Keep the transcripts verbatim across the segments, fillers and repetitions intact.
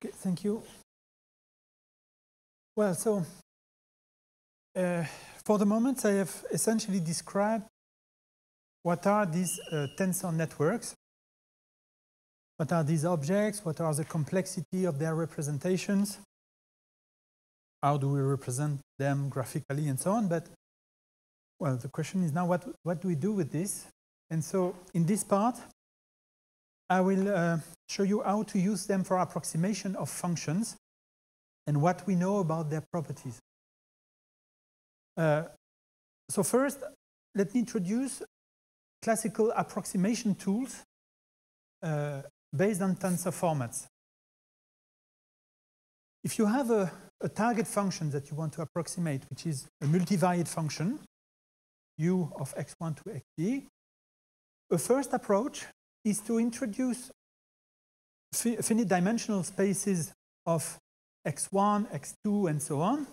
Okay, thank you. Well, so uh, for the moment, I have essentially described what are these uh, tensor networks, what are these objects, what are the complexity of their representations, how do we represent them graphically, and so on. But, well, the question is now, what, what do we do with this? And so in this part, I will uh, show you how to use them for approximation of functions and what we know about their properties. Uh, so first, let me introduce classical approximation tools uh, based on tensor formats. If you have a, a target function that you want to approximate, which is a multivariate function, u of x one to xd, a first approach is to introduce finite dimensional spaces of x one, x two, and so on,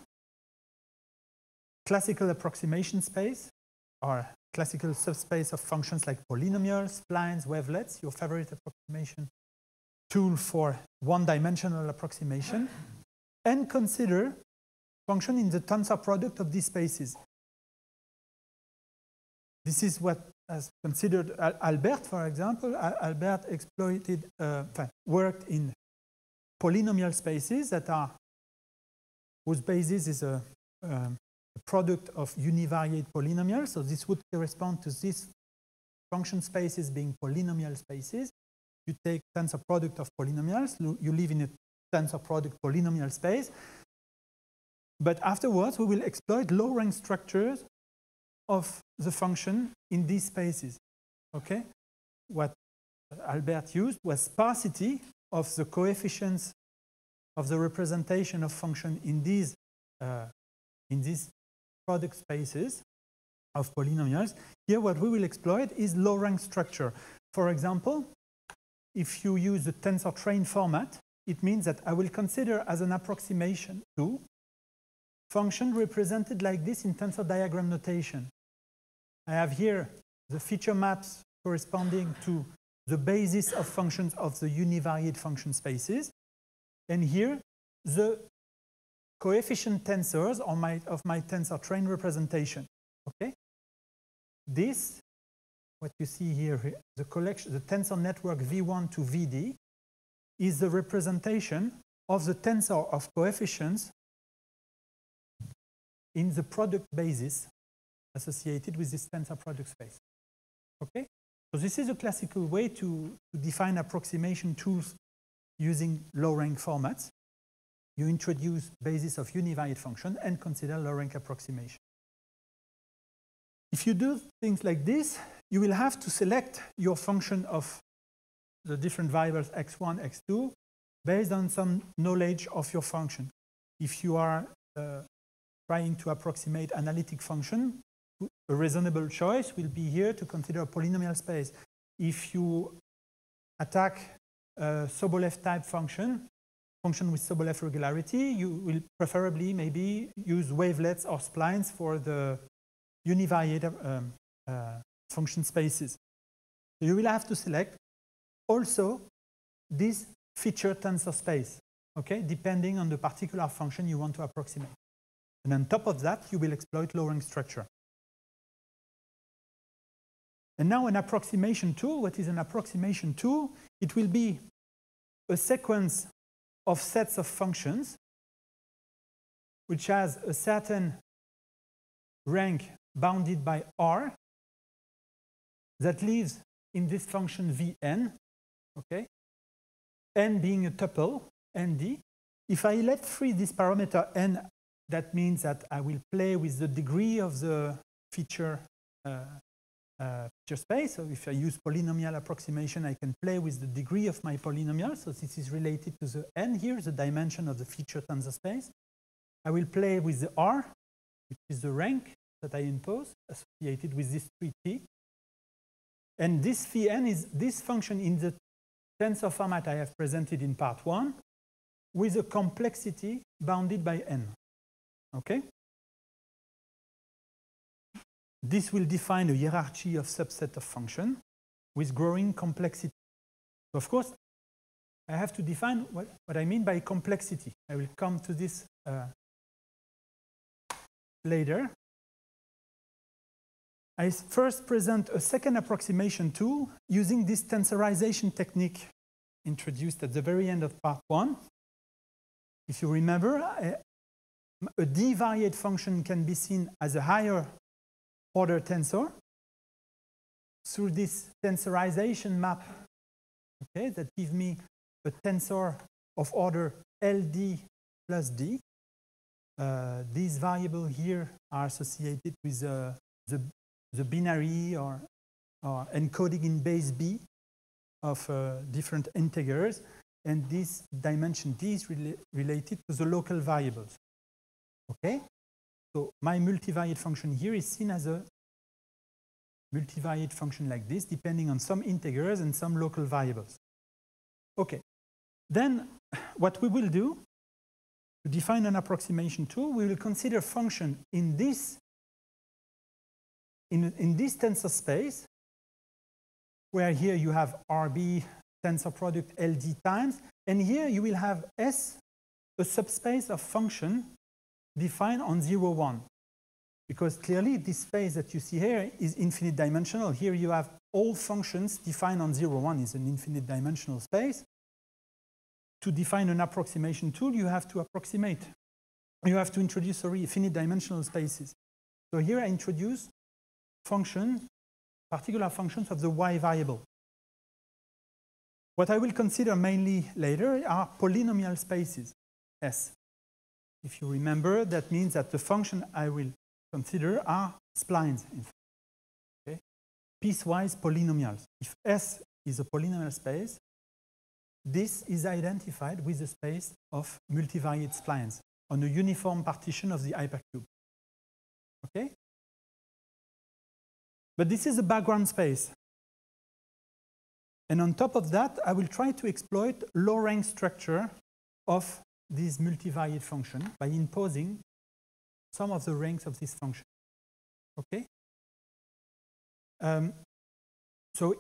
classical approximation space, or classical subspace of functions like polynomials, splines, wavelets, your favorite approximation tool for one-dimensional approximation, and consider function in the tensor product of these spaces. This is what has considered Albert, for example. Albert exploited, uh, worked in polynomial spaces that are, whose basis is a, um, a product of univariate polynomials. So this would correspond to these function spaces being polynomial spaces. You take tensor product of polynomials, you live in a tensor product polynomial space. But afterwards, we will exploit low-rank structures of the function in these spaces, okay? What Albert used was sparsity of the coefficients of the representation of function in these, uh, in these product spaces of polynomials. Here, what we will exploit is low-rank structure. For example, if you use the tensor train format, it means that I will consider as an approximation to function represented like this in tensor diagram notation. I have here the feature maps corresponding to the basis of functions of the univariate function spaces. And here, the coefficient tensors of my, of my tensor train representation. Okay? This, what you see here, the collection, the tensor network V one to V D, is the representation of the tensor of coefficients in the product basis associated with this tensor product space. Okay? So this is a classical way to, to define approximation tools using low-rank formats. You introduce basis of univariate function and consider low-rank approximation. If you do things like this, you will have to select your function of the different variables x one, x two, based on some knowledge of your function. If you are uh, trying to approximate analytic function, a reasonable choice will be here to consider a polynomial space. If you attack a Sobolev-type function, function with Sobolev regularity, you will preferably maybe use wavelets or splines for the univariate um, uh, function spaces. You will have to select also this feature tensor space, okay, depending on the particular function you want to approximate. And on top of that, you will exploit low-rank structure. And now an approximation tool. What is an approximation tool? It will be a sequence of sets of functions which has a certain rank bounded by R that lives in this function Vn, okay? N being a tuple, Nd. If I let free this parameter N, that means that I will play with the degree of the feature uh, Uh, feature space. So if I use polynomial approximation, I can play with the degree of my polynomial. So this is related to the N here, the dimension of the feature tensor space. I will play with the R, which is the rank that I impose associated with this three T. And this Vn is this function in the tensor format I have presented in part one with a complexity bounded by N. Okay? This will define a hierarchy of subset of function with growing complexity. Of course, I have to define what, what I mean by complexity. I will come to this uh, later. I first present a second approximation tool using this tensorization technique introduced at the very end of part one. If you remember, I, a d-variate function can be seen as a higher order tensor. Through this tensorization map, okay, that gives me a tensor of order L D plus D. Uh, these variables here are associated with uh, the, the binary or, or encoding in base B of uh, different integers. And this dimension D is rela related to the local variables. Okay, so my multivariate function here is seen as a multivariate function like this, depending on some integers and some local variables. Okay, then what we will do to define an approximation tool, we will consider function in this in, in this tensor space, where here you have R B tensor product L D times, and here you will have S, a subspace of function defined on zero, one. Because clearly this space that you see here is infinite dimensional. Here you have all functions defined on zero, one is an infinite dimensional space. To define an approximation tool, you have to approximate. You have to introduce, sorry, finite dimensional spaces. So here I introduce functions, particular functions of the y variable. What I will consider mainly later are polynomial spaces, S. If you remember, that means that the function I will consider are splines, in fact. Okay? Piecewise polynomials. If S is a polynomial space, this is identified with the space of multivariate splines on a uniform partition of the hypercube. Okay? But this is a background space. And on top of that, I will try to exploit low-rank structure of this multivariate function by imposing some of the ranks of this function. Okay? Um, so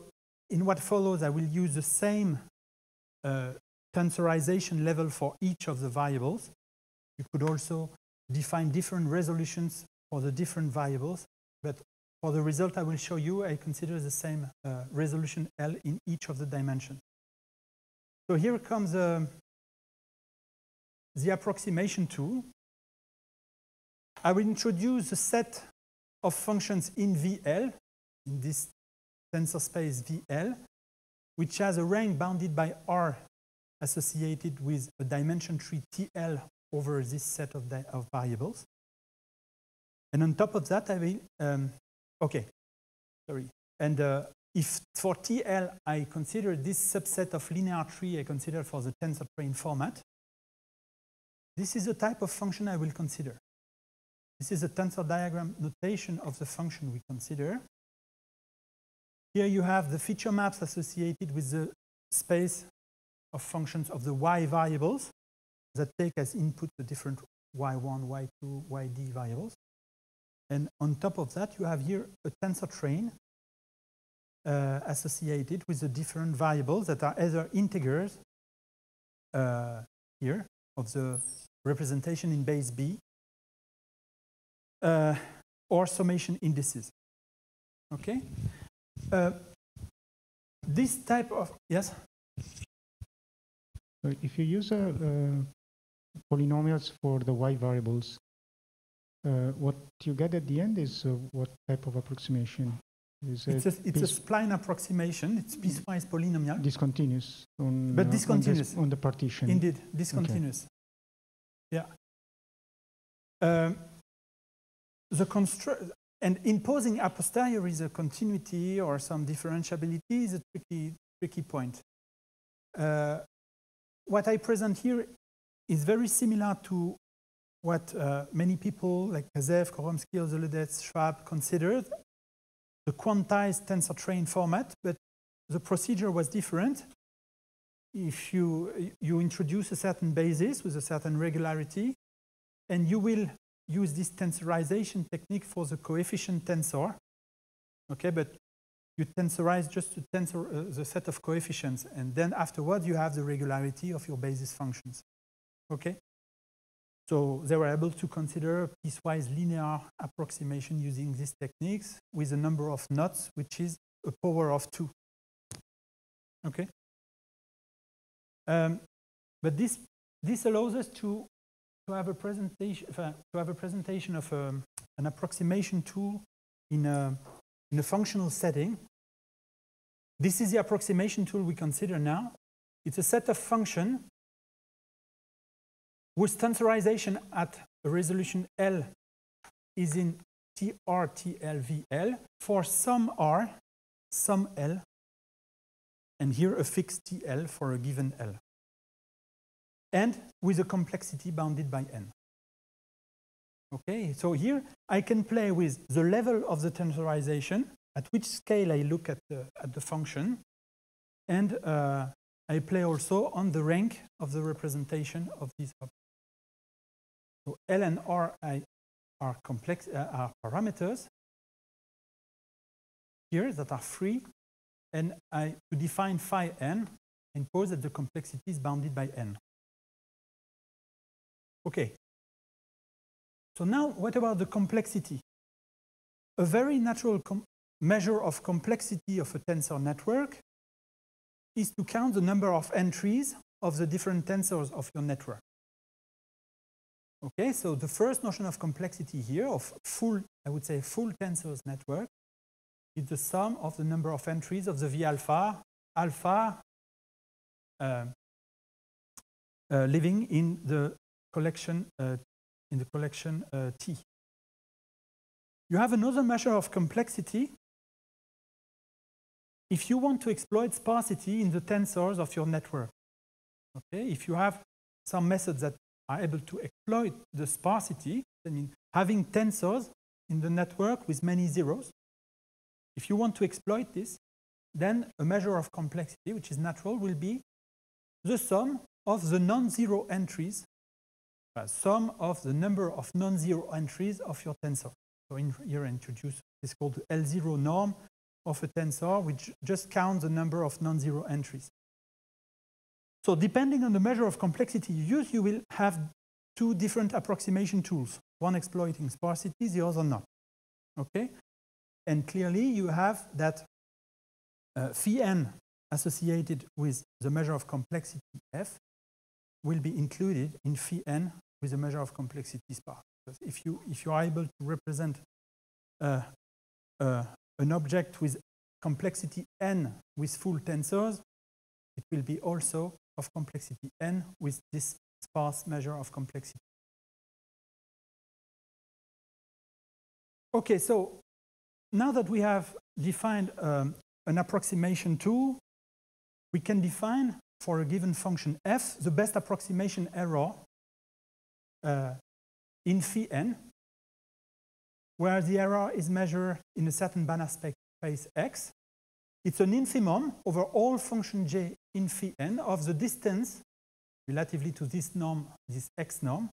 in what follows, I will use the same uh, tensorization level for each of the variables. You could also define different resolutions for the different variables, but for the result I will show you, I consider the same uh, resolution L in each of the dimensions. So here comes a the approximation tool. I will introduce a set of functions in V L, in this tensor space V L, which has a rank bounded by R associated with a dimension tree T L over this set of, of variables. And on top of that, I will, um, okay, sorry. And uh, if for T L, I consider this subset of linear tree I consider for the tensor train format. This is the type of function I will consider. This is a tensor diagram notation of the function we consider. Here you have the feature maps associated with the space of functions of the y variables that take as input the different y one, y two, y d variables. And on top of that, you have here a tensor train uh, associated with the different variables that are either integers uh, here of the representation in base B uh, or summation indices. Okay? Uh, this type of, yes? If you use uh, uh, polynomials for the y variables, uh, what you get at the end is uh, what type of approximation? Is it's a, it's a spline approximation. It's piecewise polynomial. Discontinuous. On, but discontinuous. On, this, on the partition. Indeed, discontinuous. Okay. Yeah. Um, the constru and imposing a posteriori the continuity or some differentiability is a tricky, tricky point. Uh, what I present here is very similar to what uh, many people like Kazev, Koromsky, Ozolodets, Schwab considered. The quantized tensor train format, but the procedure was different. If you, you introduce a certain basis with a certain regularity, and you will use this tensorization technique for the coefficient tensor, okay, but you tensorize just to tensor uh, the set of coefficients, and then afterwards you have the regularity of your basis functions. Okay? So they were able to consider piecewise linear approximation using these techniques with a number of knots, which is a power of two. Okay? Um, but this, this allows us to, to, have, a presentation, uh, to have a presentation of um, an approximation tool in a, in a functional setting. This is the approximation tool we consider now. It's a set of functions whose tensorization at a resolution L is in T R T L V L for some R, some L, and here a fixed T L for a given L, and with a complexity bounded by N. Okay, so here I can play with the level of the tensorization, at which scale I look at the, at the function, and uh, I play also on the rank of the representation of these objects. So L and R are, complex, uh, are parameters here that are free, and I to define phi n, impose that the complexity is bounded by n. Okay. So now, what about the complexity? A very natural measure of complexity of a tensor network is to count the number of entries of the different tensors of your network. Okay, so the first notion of complexity here, of full, I would say full tensors network, is the sum of the number of entries of the V alpha, alpha uh, uh, living in the collection uh, in the collection uh, T. You have another measure of complexity if you want to exploit sparsity in the tensors of your network. Okay, if you have some methods that are able to exploit the sparsity, I mean having tensors in the network with many zeros, if you want to exploit this, then a measure of complexity, which is natural, will be the sum of the non-zero entries, uh, sum of the number of non-zero entries of your tensor. So in here I introduce this called the L zero norm of a tensor, which just counts the number of non-zero entries. So depending on the measure of complexity you use, you will have two different approximation tools, one exploiting sparsity, the other not. Okay? And clearly, you have that uh, phi n associated with the measure of complexity f will be included in phi n with the measure of complexity sparse. Because if you if you are able to represent uh, uh, an object with complexity n with full tensors, it will be also of complexity n with this sparse measure of complexity. Okay, so. Now that we have defined um, an approximation tool, we can define for a given function f the best approximation error uh, in phi n, where the error is measured in a certain Banach space X. It's an infimum over all function j in phi n of the distance relatively to this norm, this X norm,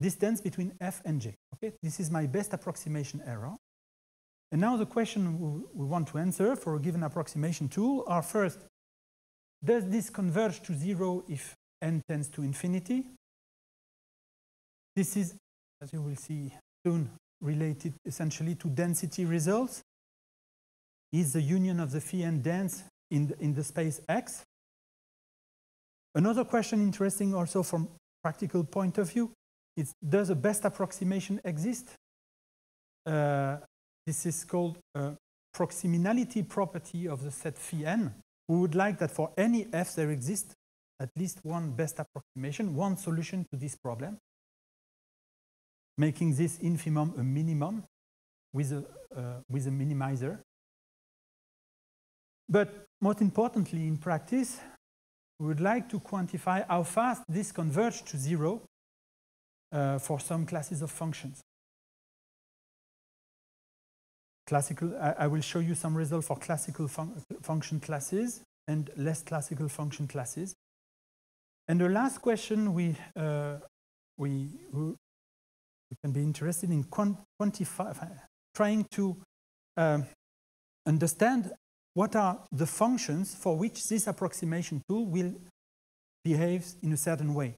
distance between f and j. Okay, this is my best approximation error. And now the question we want to answer for a given approximation tool are first, does this converge to zero if n tends to infinity? This is, as you will see soon, related essentially to density results. Is the union of the phi n dense in the, in the space X? Another question interesting also from practical point of view is, does a best approximation exist? Uh, This is called a proximinality property of the set phi n. We would like that for any f there exists at least one best approximation, one solution to this problem, making this infimum a minimum with a, uh, with a minimizer. But most importantly in practice, we would like to quantify how fast this converges to zero uh, for some classes of functions. Classical, I, I will show you some results for classical fun function classes and less classical function classes. And the last question we, uh, we, we can be interested in quantify, trying to um, understand what are the functions for which this approximation tool will behave in a certain way.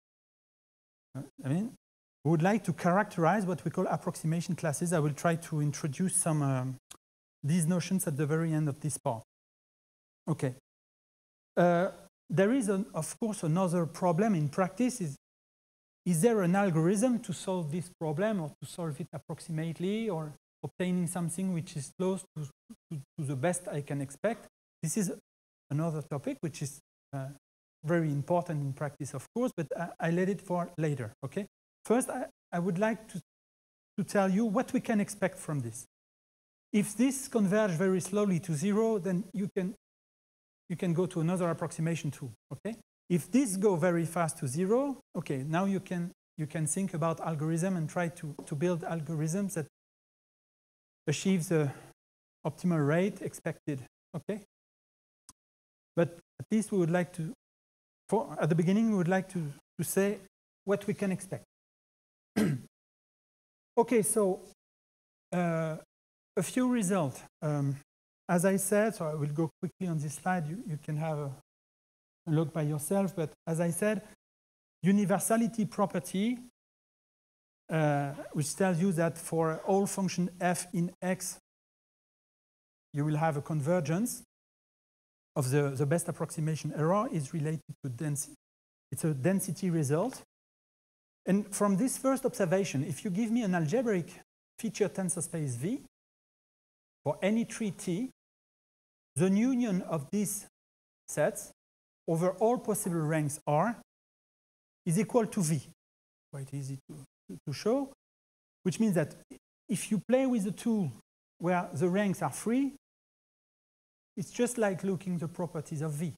Uh, I mean, we would like to characterize what we call approximation classes. I will try to introduce some um, these notions at the very end of this part. Okay. Uh, there is, an, of course, another problem in practice. Is, is there an algorithm to solve this problem or to solve it approximately or obtaining something which is close to, to, to the best I can expect? This is another topic which is uh, very important in practice, of course, but I, I let it for later, okay? First, I, I would like to, to tell you what we can expect from this. If this converges very slowly to zero, then you can, you can go to another approximation tool, okay? If this goes very fast to zero, okay, now you can, you can think about algorithm and try to, to build algorithms that achieves the optimal rate expected, okay? But at least we would like to, For, at the beginning, we would like to, to say what we can expect. Okay, so uh, a few results. Um, as I said, so I will go quickly on this slide. You, you can have a look by yourself. But as I said, universality property, uh, which tells you that for all function f in x, you will have a convergence of the, the best approximation error is related to density. It's a density result. And from this first observation, if you give me an algebraic feature tensor space V for any tree T, the union of these sets over all possible ranks R is equal to V. Quite easy to, to show, which means that if you play with a tool where the ranks are free, it's just like looking at the properties of V.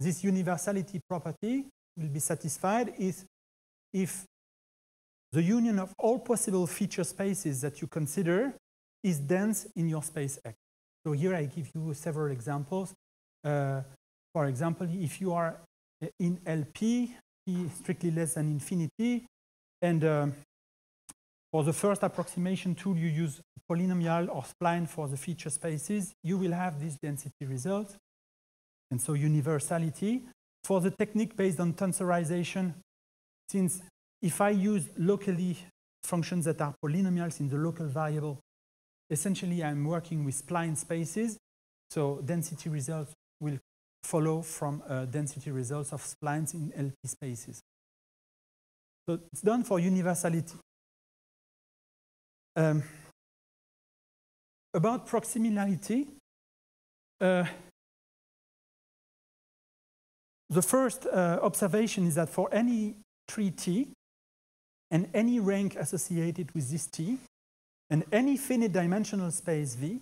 This universality property will be satisfied if, if the union of all possible feature spaces that you consider is dense in your space X. So here I give you several examples. Uh, for example, if you are in L P, P strictly less than infinity, and um, for the first approximation tool, you use polynomial or spline for the feature spaces, you will have this density result. And so universality. For the technique based on tensorization, since if I use locally functions that are polynomials in the local variable, essentially I'm working with spline spaces. So density results will follow from uh, density results of splines in L P spaces. So it's done for universality. Um, about proximality, uh, the first uh, observation is that for any tree T and any rank associated with this T and any finite dimensional space V,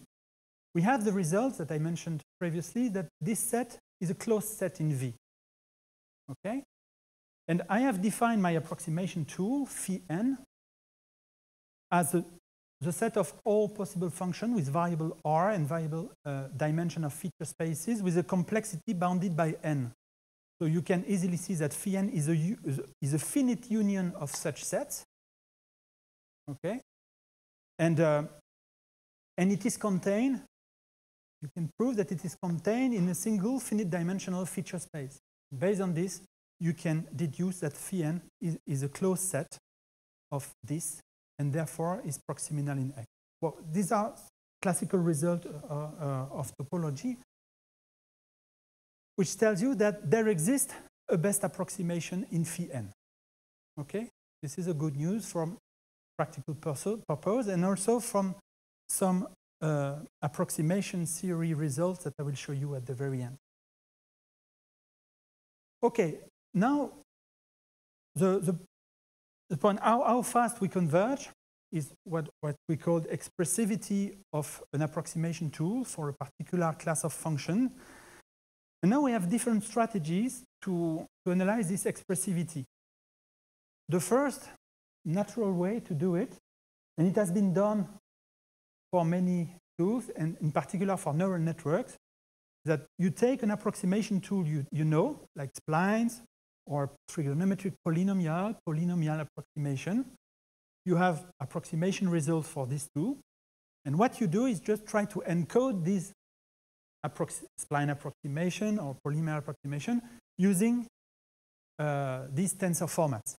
we have the results that I mentioned previously that this set is a closed set in V. Okay? And I have defined my approximation tool, phi n, as a the set of all possible functions with variable R and variable uh, dimension of feature spaces with a complexity bounded by N. So you can easily see that phi n is a, is a finite union of such sets. Okay? And, uh, and it is contained, you can prove that it is contained in a single finite dimensional feature space. Based on this, you can deduce that phi n is, is a closed set of this, and therefore is proximal in X. Well, these are classical results uh, uh, of topology, which tells you that there exists a best approximation in phi n. Okay, this is a good news from practical purpose and also from some uh, approximation theory results that I will show you at the very end. Okay, now the, the The point how, how fast we converge is what, what we call expressivity of an approximation tool for a particular class of function. And now we have different strategies to, to analyze this expressivity. The first natural way to do it, and it has been done for many tools, and in particular for neural networks, that you take an approximation tool you, you know, like splines, or trigonometric polynomial, polynomial approximation. You have approximation results for these two. And what you do is just try to encode these approx spline approximation or polymer approximation using uh, these tensor formats,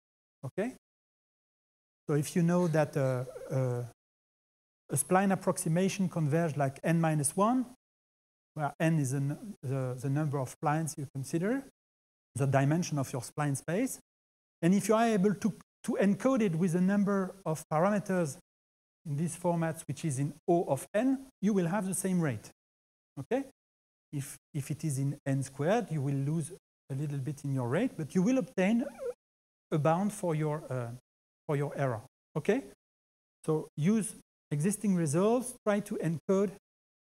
okay? So if you know that uh, uh, a spline approximation converges like n minus one, where n is an, the, the number of splines you consider, the dimension of your spline space, and if you are able to, to encode it with a number of parameters in these formats, which is in O of n, you will have the same rate, okay? If, if it is in n squared, you will lose a little bit in your rate, but you will obtain a bound for your, uh, for your error, okay? So use existing results, try to encode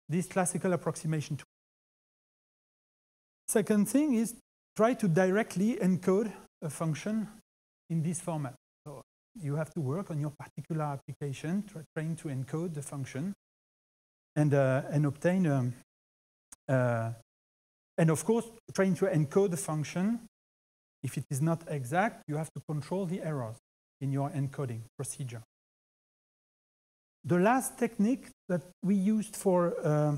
this classical approximation tool. Second thing is try to directly encode a function in this format. So you have to work on your particular application, try, trying to encode the function and, uh, and obtain, um, uh, and of course, trying to encode the function. If it is not exact, you have to control the errors in your encoding procedure. The last technique that we used for, uh,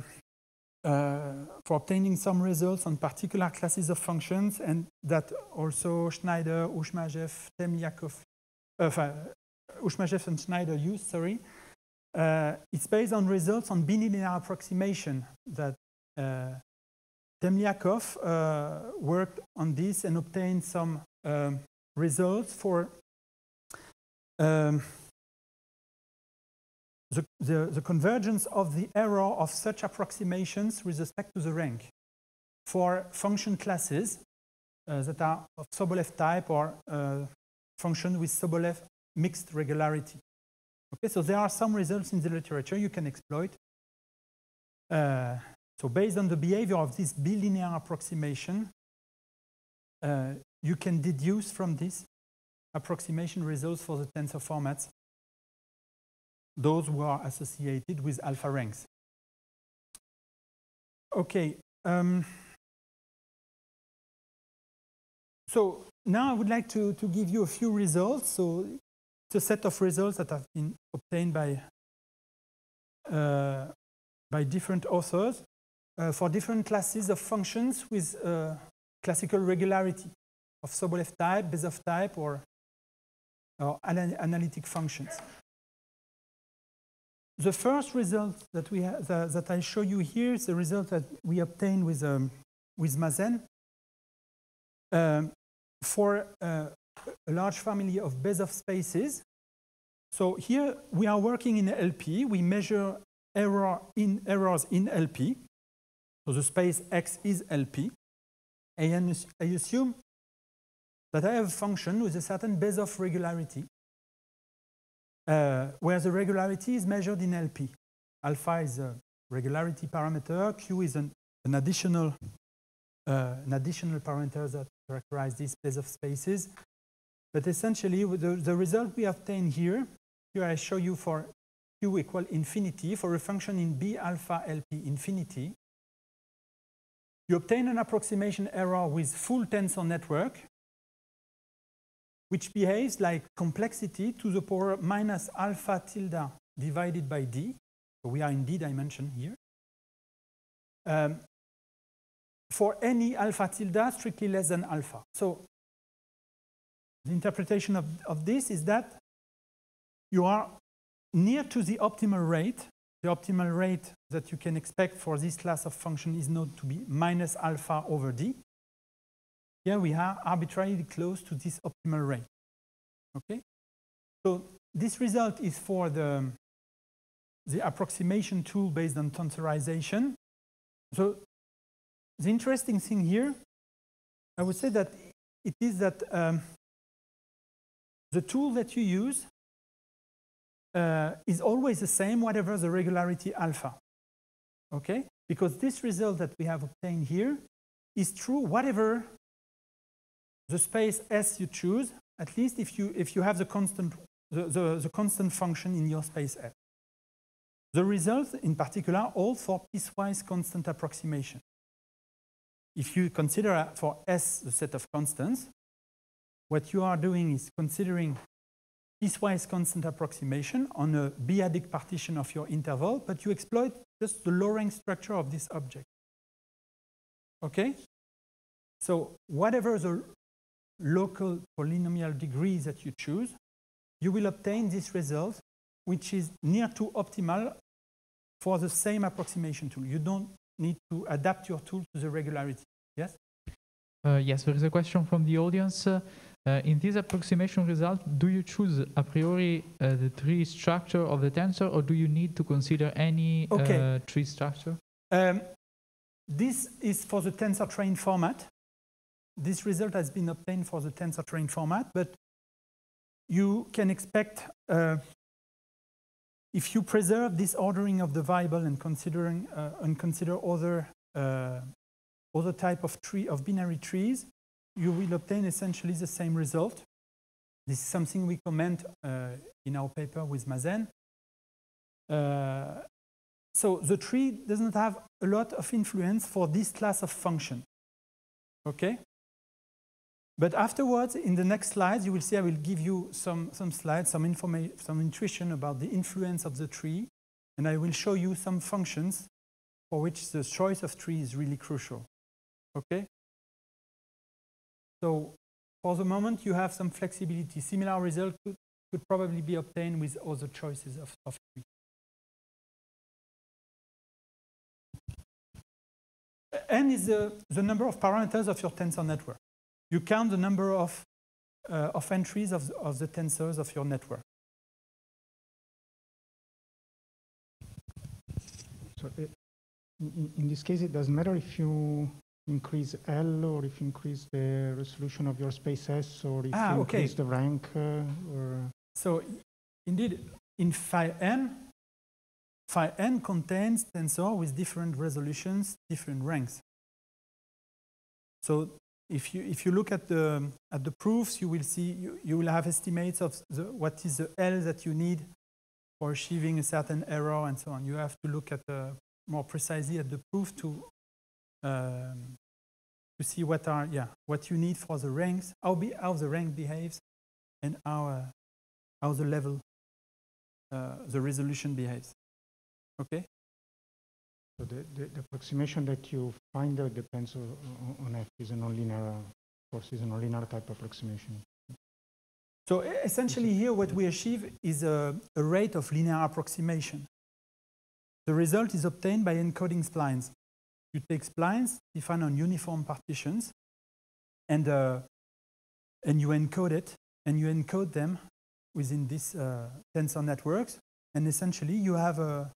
uh, for obtaining some results on particular classes of functions, and that also Schneider, Ushmajev, Temlyakov, uh, Ushmajev and Schneider used, sorry, uh, it's based on results on bilinear approximation that uh, Temlyakov uh, worked on this and obtained some um, results for um, The, the, the convergence of the error of such approximations with respect to the rank for function classes uh, that are of Sobolev type or uh, function with Sobolev mixed regularity. Okay, so there are some results in the literature you can exploit. Uh, so based on the behavior of this bilinear approximation, uh, you can deduce from this approximation results for the tensor formats those who are associated with alpha ranks. Okay. Um, so now I would like to, to give you a few results. So it's a set of results that have been obtained by, uh, by different authors uh, for different classes of functions with uh, classical regularity of Sobolev type, Bezov type, or, or analytic functions. The first result that, we ha the, that I show you here is the result that we obtained with, um, with Mazen um, for uh, a large family of Bezov spaces. So here we are working in L P. We measure error in errors in L P. So the space X is L P. And I assume that I have a function with a certain Bezov regularity, Uh, where the regularity is measured in L P. Alpha is a regularity parameter, Q is an, an, additional, uh, an additional parameter that characterizes these Bezov spaces. But essentially, with the, the result we obtain here, here I show you for Q equal infinity, for a function in B alpha L P infinity, you obtain an approximation error with full tensor network, which behaves like complexity to the power minus alpha tilde divided by d. So we are in d dimension here. Um, for any alpha tilde strictly less than alpha. So the interpretation of, of this is that you are near to the optimal rate. The optimal rate that you can expect for this class of function is known to be minus alpha over d. Here we are arbitrarily close to this optimal rate, okay? So this result is for the, the approximation tool based on tensorization. So the interesting thing here, I would say that it is that um, the tool that you use uh, is always the same, whatever the regularity alpha, okay? Because this result that we have obtained here is true whatever the space S you choose, at least if you, if you have the constant, the, the, the constant function in your space S. The results, in particular, all for piecewise constant approximation. If you consider for S the set of constants, what you are doing is considering piecewise constant approximation on a B-adic partition of your interval, but you exploit just the low rank structure of this object. Okay? So whatever the local polynomial degree that you choose, you will obtain this result, which is near to optimal for the same approximation tool. You don't need to adapt your tool to the regularity. Yes? Uh, yes, there is a question from the audience. Uh, in this approximation result, do you choose a priori uh, the tree structure of the tensor, or do you need to consider any okay. uh, tree structure? Um, this is for the tensor train format. This result has been obtained for the tensor train format, but you can expect, uh, if you preserve this ordering of the variable and considering uh, and consider other uh, other type of tree of binary trees, you will obtain essentially the same result. This is something we comment uh, in our paper with Mazen. Uh, so the tree doesn't have a lot of influence for this class of function. Okay. But afterwards, in the next slides, you will see I will give you some, some slides, some information, some intuition about the influence of the tree, and I will show you some functions for which the choice of tree is really crucial. Okay? So, for the moment, you have some flexibility. Similar results could, could probably be obtained with other choices of, of tree. N is the, the number of parameters of your tensor network. You count the number of, uh, of entries of, of the tensors of your network. So it, in, in this case, it doesn't matter if you increase L or if you increase the resolution of your space S or if ah, you okay. increase the rank. Uh, or so indeed, in phi n, phi n contains tensors with different resolutions, different ranks. So If you, if you look at the, at the proofs, you will see, you, you will have estimates of the, what is the L that you need for achieving a certain error and so on. You have to look at the, more precisely at the proof to, um, to see what are, yeah, what you need for the ranks, how, be, how the rank behaves, and how, uh, how the level, uh, the resolution behaves, okay? So the, the, the approximation that you find out depends on, on F is a nonlinear, of course, is a nonlinear type approximation. So essentially here what we achieve is a, a rate of linear approximation. The result is obtained by encoding splines. You take splines defined on uniform partitions and, uh, and you encode it and you encode them within these uh, tensor networks, and essentially you have a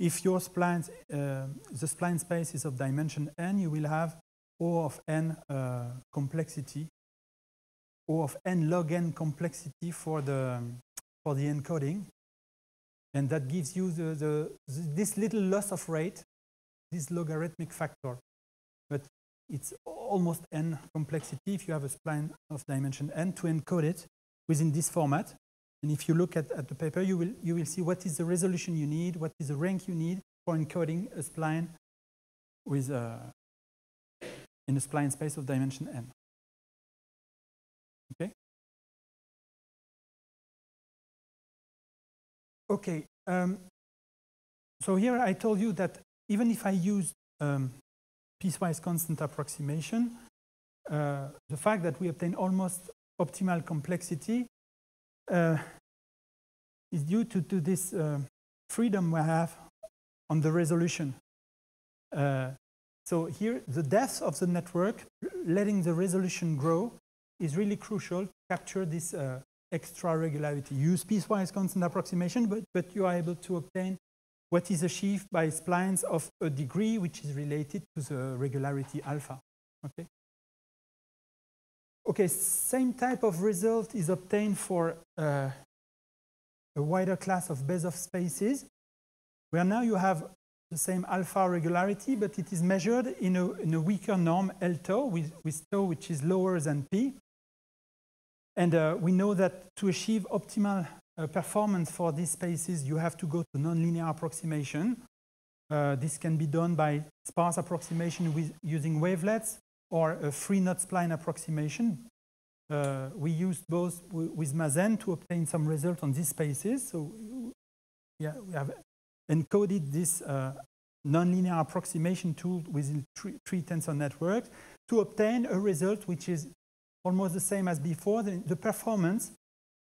If your splines, uh, the spline space is of dimension n, you will have O of n uh, complexity, O of n log n complexity for the for the encoding, and that gives you the, the this little loss of rate, this logarithmic factor, but it's almost n complexity if you have a spline of dimension n to encode it within this format. And if you look at, at the paper, you will, you will see what is the resolution you need, what is the rank you need for encoding a spline with a, in a spline space of dimension n. Okay? Okay. Um, so here I told you that even if I use um, piecewise constant approximation, uh, the fact that we obtain almost optimal complexity Uh, is due to, to this uh, freedom we have on the resolution. Uh, so here, the depth of the network, letting the resolution grow, is really crucial to capture this uh, extra regularity. You use piecewise constant approximation, but, but you are able to obtain what is achieved by splines of a degree which is related to the regularity alpha. Okay? Okay, same type of result is obtained for uh, a wider class of Bezos spaces, where now you have the same alpha regularity, but it is measured in a, in a weaker norm, L tau, with, with tau which is lower than P. And uh, we know that to achieve optimal uh, performance for these spaces, you have to go to nonlinear approximation. Uh, this can be done by sparse approximation with, using wavelets, or a free-knot spline approximation. Uh, we used both with Mazen to obtain some result on these spaces. So yeah, we have encoded this uh, nonlinear approximation tool within three tensor networks to obtain a result which is almost the same as before. The, the performance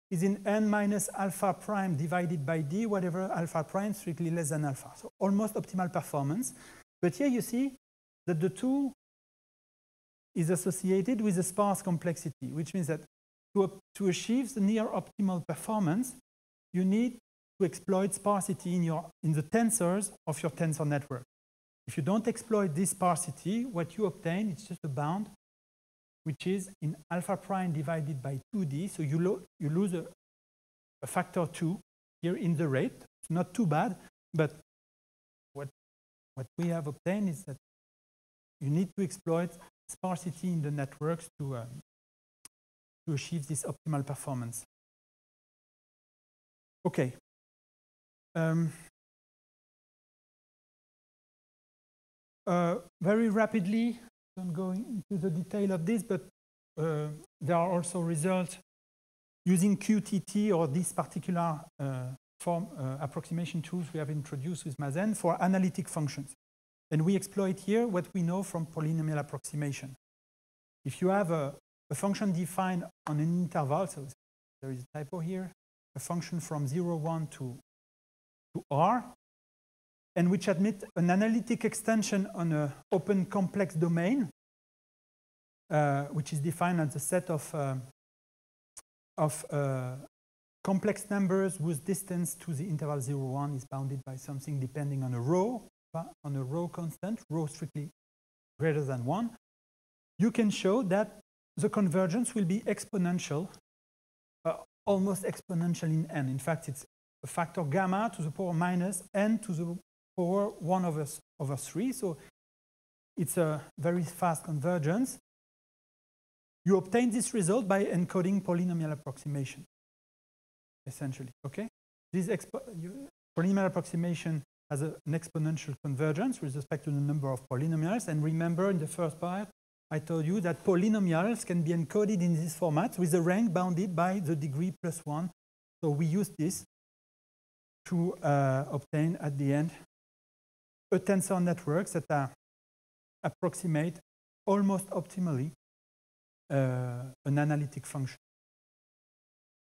is in n minus alpha prime divided by d, whatever alpha prime, strictly less than alpha. So almost optimal performance. But here you see that the tool is associated with a sparse complexity, which means that to, to achieve the near optimal performance, you need to exploit sparsity in, your, in the tensors of your tensor network. If you don't exploit this sparsity, what you obtain is just a bound which is in alpha prime divided by two d, so you, lo you lose a, a factor two here in the rate. It's not too bad, but what, what we have obtained is that you need to exploit sparsity in the networks to, uh, to achieve this optimal performance. Okay. Um, uh, very rapidly, don't go into the detail of this, but uh, there are also results using Q T T or this particular uh, form uh, approximation tools we have introduced with Mazen for analytic functions. And we exploit here what we know from polynomial approximation. If you have a, a function defined on an interval, so there is a typo here, a function from zero, one to, to R, and which admit an analytic extension on an open complex domain, uh, which is defined as a set of, uh, of uh, complex numbers whose distance to the interval zero, one is bounded by something depending on a row, on a row constant, row strictly greater than one, you can show that the convergence will be exponential, uh, almost exponential in n. In fact, it's a factor gamma to the power minus n to the power one over, over three. So it's a very fast convergence. You obtain this result by encoding polynomial approximation, essentially, okay? This expo you, polynomial approximation has a, an exponential convergence with respect to the number of polynomials. And remember, in the first part, I told you that polynomials can be encoded in this format with a rank bounded by the degree plus one. So we use this to uh, obtain, at the end, a tensor networks that are approximate almost optimally uh, an analytic function.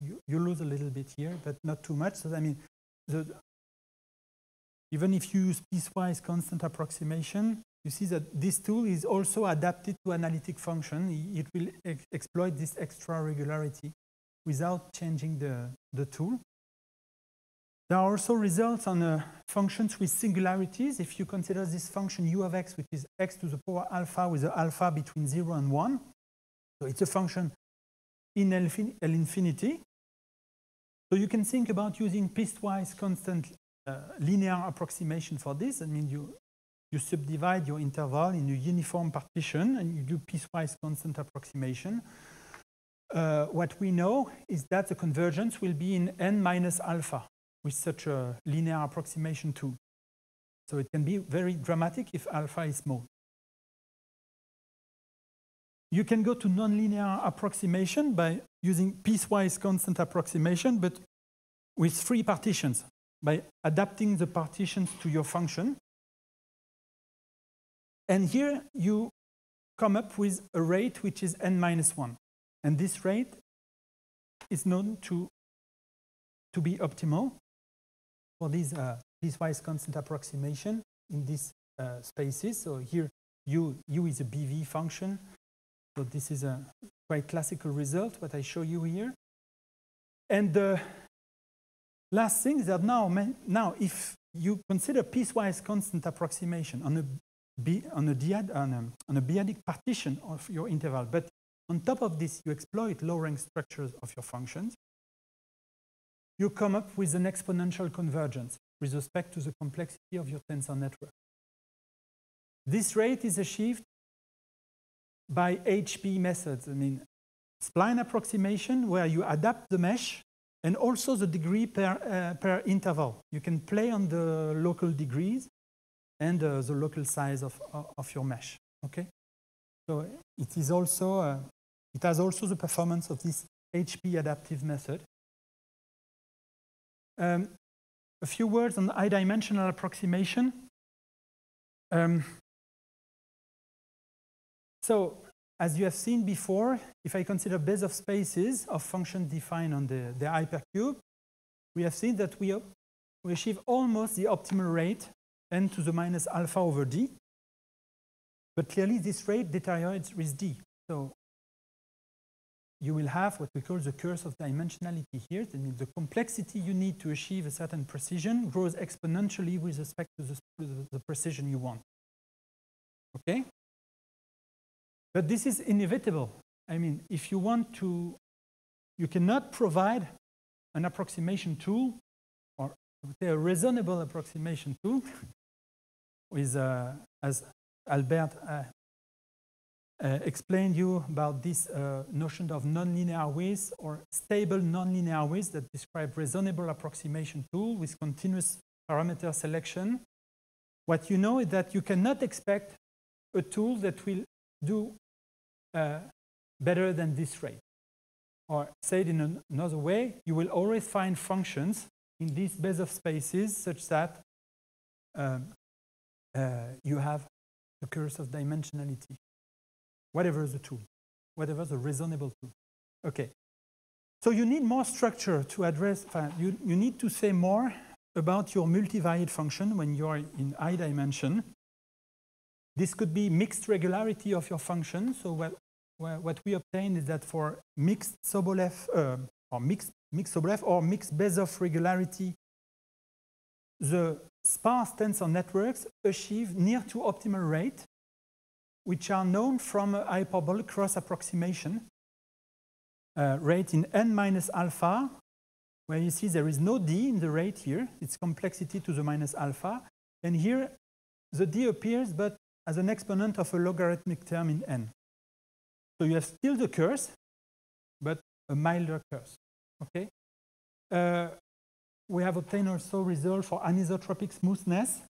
You, you lose a little bit here, but not too much. So I mean, the, even if you use piecewise constant approximation, you see that this tool is also adapted to analytic function. It will ex exploit this extra regularity without changing the, the tool. There are also results on uh, functions with singularities. If you consider this function u of x, which is x to the power alpha with the alpha between zero and one, so it's a function in L, L infinity. So you can think about using piecewise constant uh, linear approximation for this. I mean, you, you subdivide your interval in a uniform partition and you do piecewise constant approximation. Uh, what we know is that the convergence will be in n minus alpha with such a linear approximation tool. So it can be very dramatic if alpha is small. You can go to nonlinear approximation by using piecewise constant approximation, but with free partitions, by adapting the partitions to your function. And here you come up with a rate which is n minus one. And this rate is known to, to be optimal for these uh, piecewise constant approximation in these uh, spaces. So here u, u is a B V function. So this is a quite classical result, what I show you here. And the last thing is that now, now if you consider piecewise constant approximation on a, B, on, a dyad, on, a, on a biadic partition of your interval, but on top of this, you exploit low-rank structures of your functions, you come up with an exponential convergence with respect to the complexity of your tensor network. This rate is achieved by H P methods. I mean, spline approximation, where you adapt the mesh and also the degree per, uh, per interval. You can play on the local degrees and uh, the local size of, of your mesh, okay? So it is also, uh, it has also the performance of this H P adaptive method. Um, a few words on high-dimensional approximation. Um, so, as you have seen before, if I consider base of spaces of functions defined on the, the hypercube, we have seen that we, we achieve almost the optimal rate n to the minus alpha over d. But clearly, this rate deteriorates with d. So you will have what we call the curse of dimensionality here. That means the complexity you need to achieve a certain precision grows exponentially with respect to the, the precision you want. Okay? But this is inevitable. I mean, if you want to, you cannot provide an approximation tool, or I would say a reasonable approximation tool, with, uh, as Albert uh, Uh, explained you about this uh, notion of nonlinear ways or stable nonlinear ways that describe reasonable approximation tool with continuous parameter selection. What you know is that you cannot expect a tool that will do uh, better than this rate. Or said in an another way, you will always find functions in these base of spaces such that um, uh, you have the curse of dimensionality. Whatever the tool, whatever the reasonable tool. Okay. So you need more structure to address, you, you need to say more about your multivariate function when you are in high dimension. This could be mixed regularity of your function. So what, what we obtain is that for mixed Sobolev uh, or mixed, mixed Sobolev or mixed Bezov regularity, the sparse tensor networks achieve near to optimal rate, which are known from a hyperbolic cross-approximation uh, rate in n minus alpha, where you see there is no d in the rate here. It's complexity to the minus alpha. And here, the d appears, but as an exponent of a logarithmic term in n. So you have still the curse, but a milder curse. Okay. Uh, we have obtained also results for anisotropic smoothness,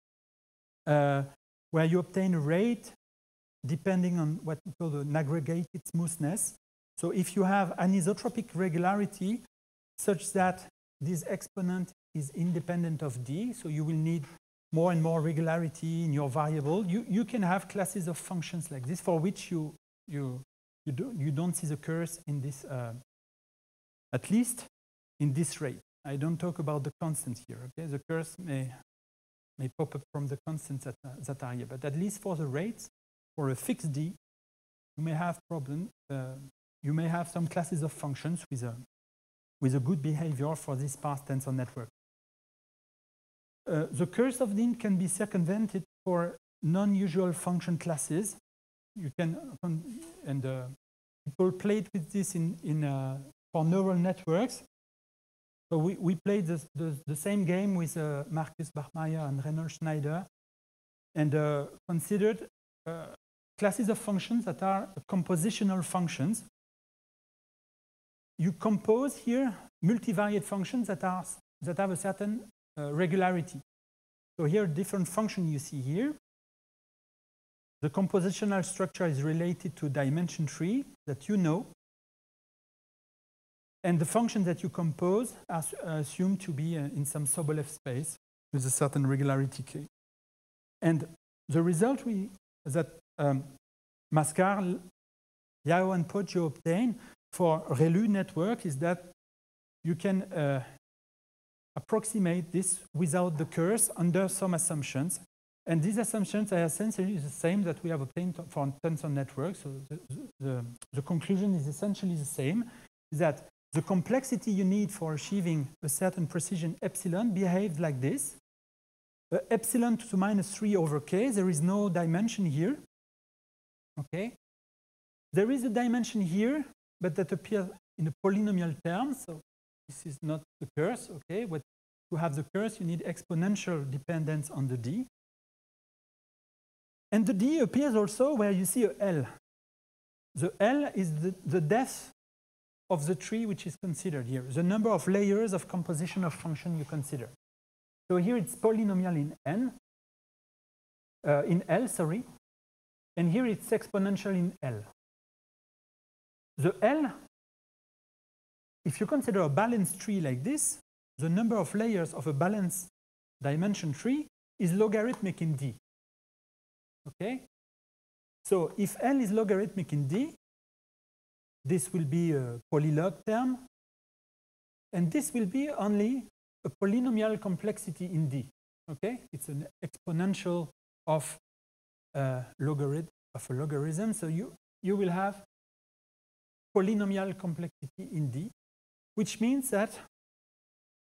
uh, where you obtain a rate depending on what we call an aggregated smoothness. So if you have anisotropic regularity such that this exponent is independent of d, so you will need more and more regularity in your variable, you, you can have classes of functions like this for which you, you, you, do, you don't see the curse in this, uh, at least in this rate. I don't talk about the constant here, okay? The curse may, may pop up from the constants that, uh, that are here, but at least for the rates, for a fixed d, you may have problem. Uh, you may have some classes of functions with a with a good behavior for this sparse tensor network. Uh, the curse of D can be circumvented for non-usual function classes. You can and uh, people played with this in in uh, for neural networks. So we we played the the, the same game with uh, Markus Bachmayr and Reynolds Schneider, and uh, considered Uh, classes of functions that are compositional functions. You compose here multivariate functions that are that have a certain uh, regularity. So here, different function you see here. The compositional structure is related to dimension three that you know, and the functions that you compose are uh, assumed to be uh, in some Sobolev space with a certain regularity k. And the result we that um, Mascar, Yao, and Poggio obtain for ReLU network is that you can uh, approximate this without the curse under some assumptions. And these assumptions are essentially the same that we have obtained for tensor networks. So the, the, the conclusion is essentially the same, that the complexity you need for achieving a certain precision epsilon behaves like this. Uh, epsilon to the minus three over k, there is no dimension here, okay? There is a dimension here, but that appears in a polynomial term, so this is not the curse, okay? But to have the curse, you need exponential dependence on the d. And the d appears also where you see a L. The L is the, the depth of the tree which is considered here, the number of layers of composition of function you consider. So here it's polynomial in n, uh, in L, sorry, and here it's exponential in L. The L, if you consider a balanced tree like this, the number of layers of a balanced dimension tree is logarithmic in D. Okay? So if L is logarithmic in D, this will be a polylog term, and this will be only a polynomial complexity in D. Okay? It's an exponential of a logarithm, of a logarithm. So you, you will have polynomial complexity in D, which means that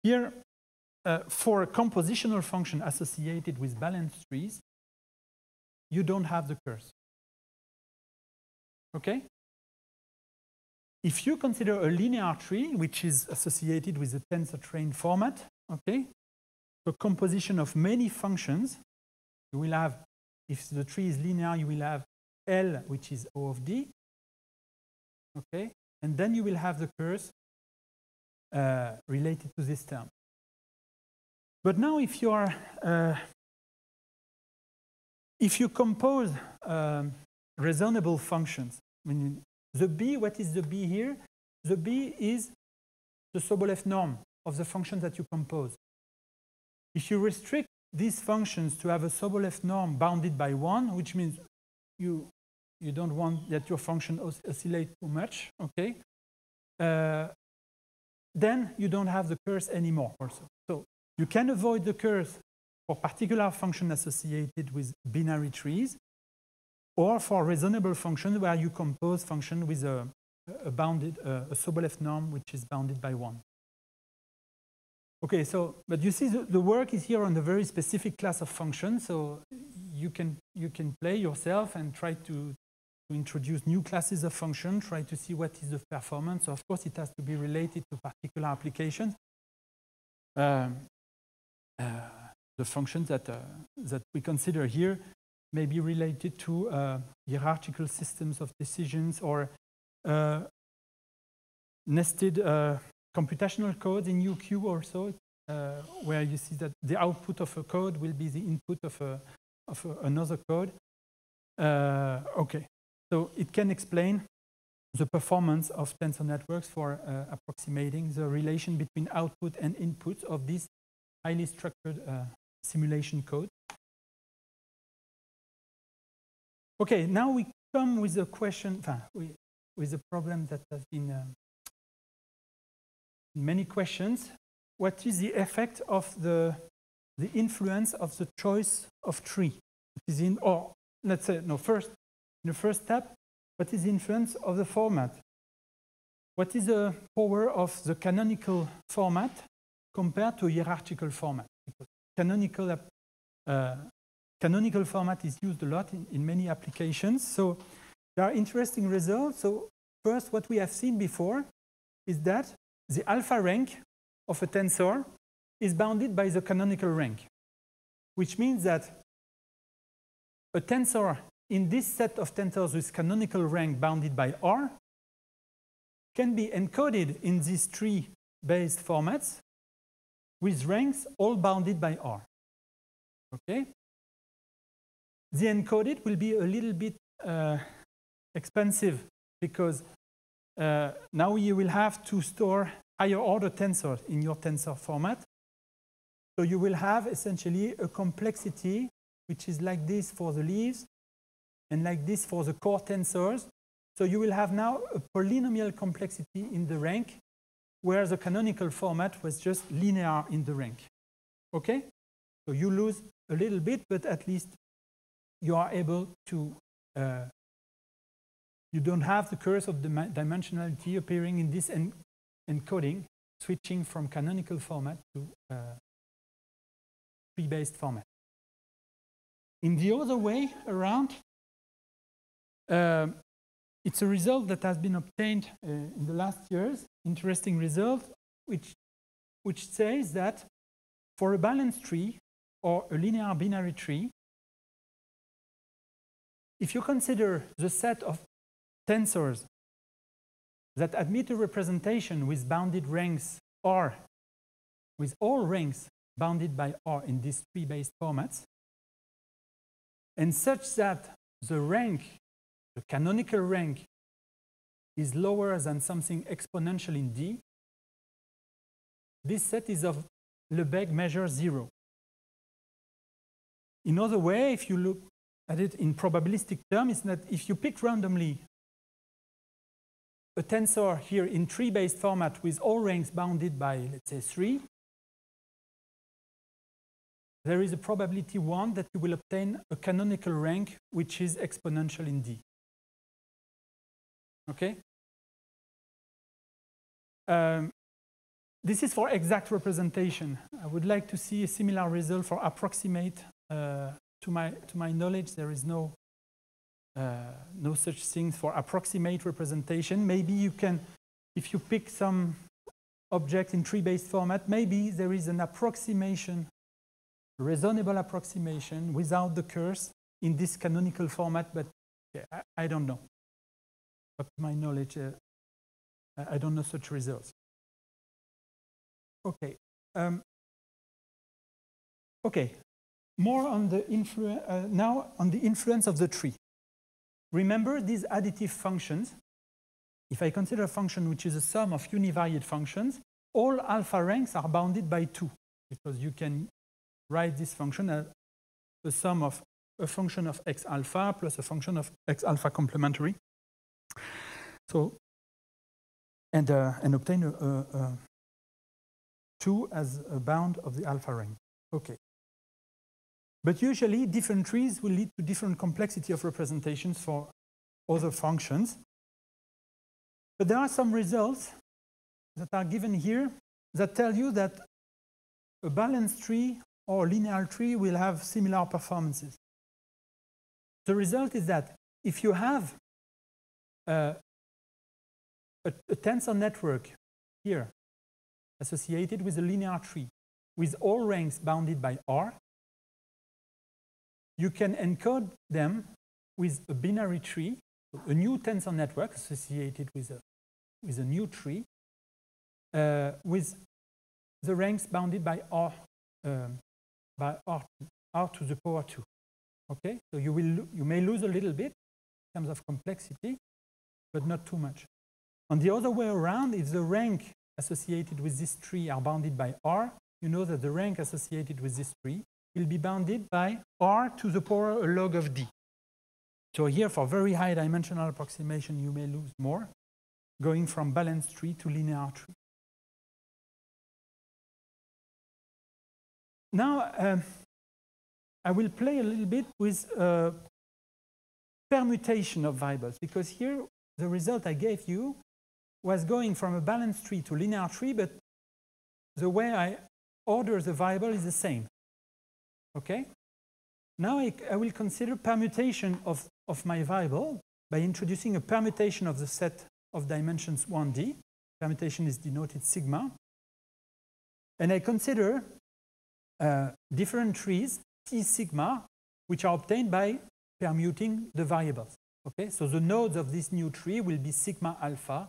here, uh, for a compositional function associated with balanced trees, you don't have the curse. Okay? If you consider a linear tree, which is associated with a tensor train format, okay, the composition of many functions, you will have, if the tree is linear, you will have L, which is O of D, okay, and then you will have the curse uh, related to this term. But now, if you are, uh, if you compose um, reasonable functions, I mean, the B, what is the B here? The B is the Sobolev norm of the function that you compose. If you restrict these functions to have a Sobolev norm bounded by one, which means you, you don't want that your function os oscillate too much, okay? Uh, then you don't have the curse anymore also. So you can avoid the curse for particular function associated with binary trees, or for reasonable function where you compose function with a, a bounded, a, a Sobolev norm which is bounded by one. Okay, so, but you see the, the work is here on the very specific class of function, so you can, you can play yourself and try to, to introduce new classes of function, try to see what is the performance. Of course, it has to be related to particular applications. Um, uh, the functions that, uh, that we consider here may be related to uh, hierarchical systems of decisions or uh, nested uh, computational codes in U Q or so, uh, where you see that the output of a code will be the input of, a, of a, another code. Uh, okay, so it can explain the performance of tensor networks for uh, approximating the relation between output and input of these highly structured uh, simulation codes. Okay, now we come with a question, with a problem that has been um, many questions. What is the effect of the, the influence of the choice of tree? What is in, or let's say, no, first, in the first step, what is the influence of the format? What is the power of the canonical format compared to hierarchical format? Because canonical uh, Canonical format is used a lot in, in many applications, so there are interesting results. So first, what we have seen before is that the alpha rank of a tensor is bounded by the canonical rank, which means that a tensor in this set of tensors with canonical rank bounded by R can be encoded in these tree-based formats with ranks all bounded by R. Okay? The encoded will be a little bit uh, expensive because uh, now you will have to store higher order tensors in your tensor format. So you will have essentially a complexity which is like this for the leaves and like this for the core tensors. So you will have now a polynomial complexity in the rank where the canonical format was just linear in the rank. Okay? So you lose a little bit, but at least you are able to, uh, you don't have the curse of the dimensionality appearing in this en encoding, switching from canonical format to uh, tree-based format. In the other way around, uh, it's a result that has been obtained uh, in the last years, interesting result, which, which says that for a balanced tree or a linear binary tree, if you consider the set of tensors that admit a representation with bounded ranks R, with all ranks bounded by R in these tree-based formats, and such that the rank, the canonical rank, is lower than something exponential in D, this set is of Lebesgue measure zero. In other way, if you look at it in probabilistic terms is that if you pick randomly a tensor here in tree-based format with all ranks bounded by, let's say, three, there is a probability one that you will obtain a canonical rank which is exponential in D. Okay? Um, this is for exact representation. I would like to see a similar result for approximate. Uh, to my to my knowledge, there is no uh, no such thing for approximate representation. Maybe you can, if you pick some object in tree-based format, maybe there is an approximation, reasonable approximation without the curse in this canonical format, but yeah, I, I don't know. But to my knowledge, uh, I don't know such results. Okay. Um, okay. More on the influ- uh, now on the influence of the tree. Remember these additive functions. If I consider a function which is a sum of univariate functions, all alpha ranks are bounded by two, because you can write this function as the sum of a function of x alpha plus a function of x alpha complementary. So, and, uh, and obtain a, a, a two as a bound of the alpha rank. Okay. But usually, different trees will lead to different complexity of representations for other functions. But there are some results that are given here that tell you that a balanced tree or linear tree will have similar performances. The result is that if you have uh, a, a tensor network here associated with a linear tree with all ranks bounded by R, you can encode them with a binary tree, a new tensor network associated with a, with a new tree, uh, with the ranks bounded by R, um, by R, R to the power two. Okay, so you will you may lose a little bit in terms of complexity, but not too much. On the other way around, if the rank associated with this tree are bounded by R, you know that the rank associated with this tree will be bounded by R to the power a log of D. So here, for very high dimensional approximation, you may lose more, going from balanced tree to linear tree. Now, um, I will play a little bit with uh, permutation of variables, because here, the result I gave you was going from a balanced tree to linear tree, but the way I order the variable is the same. Okay? Now I, I will consider permutation of, of my variable by introducing a permutation of the set of dimensions one D. Permutation is denoted sigma. And I consider uh, different trees, T sigma, which are obtained by permuting the variables. Okay? So the nodes of this new tree will be sigma alpha,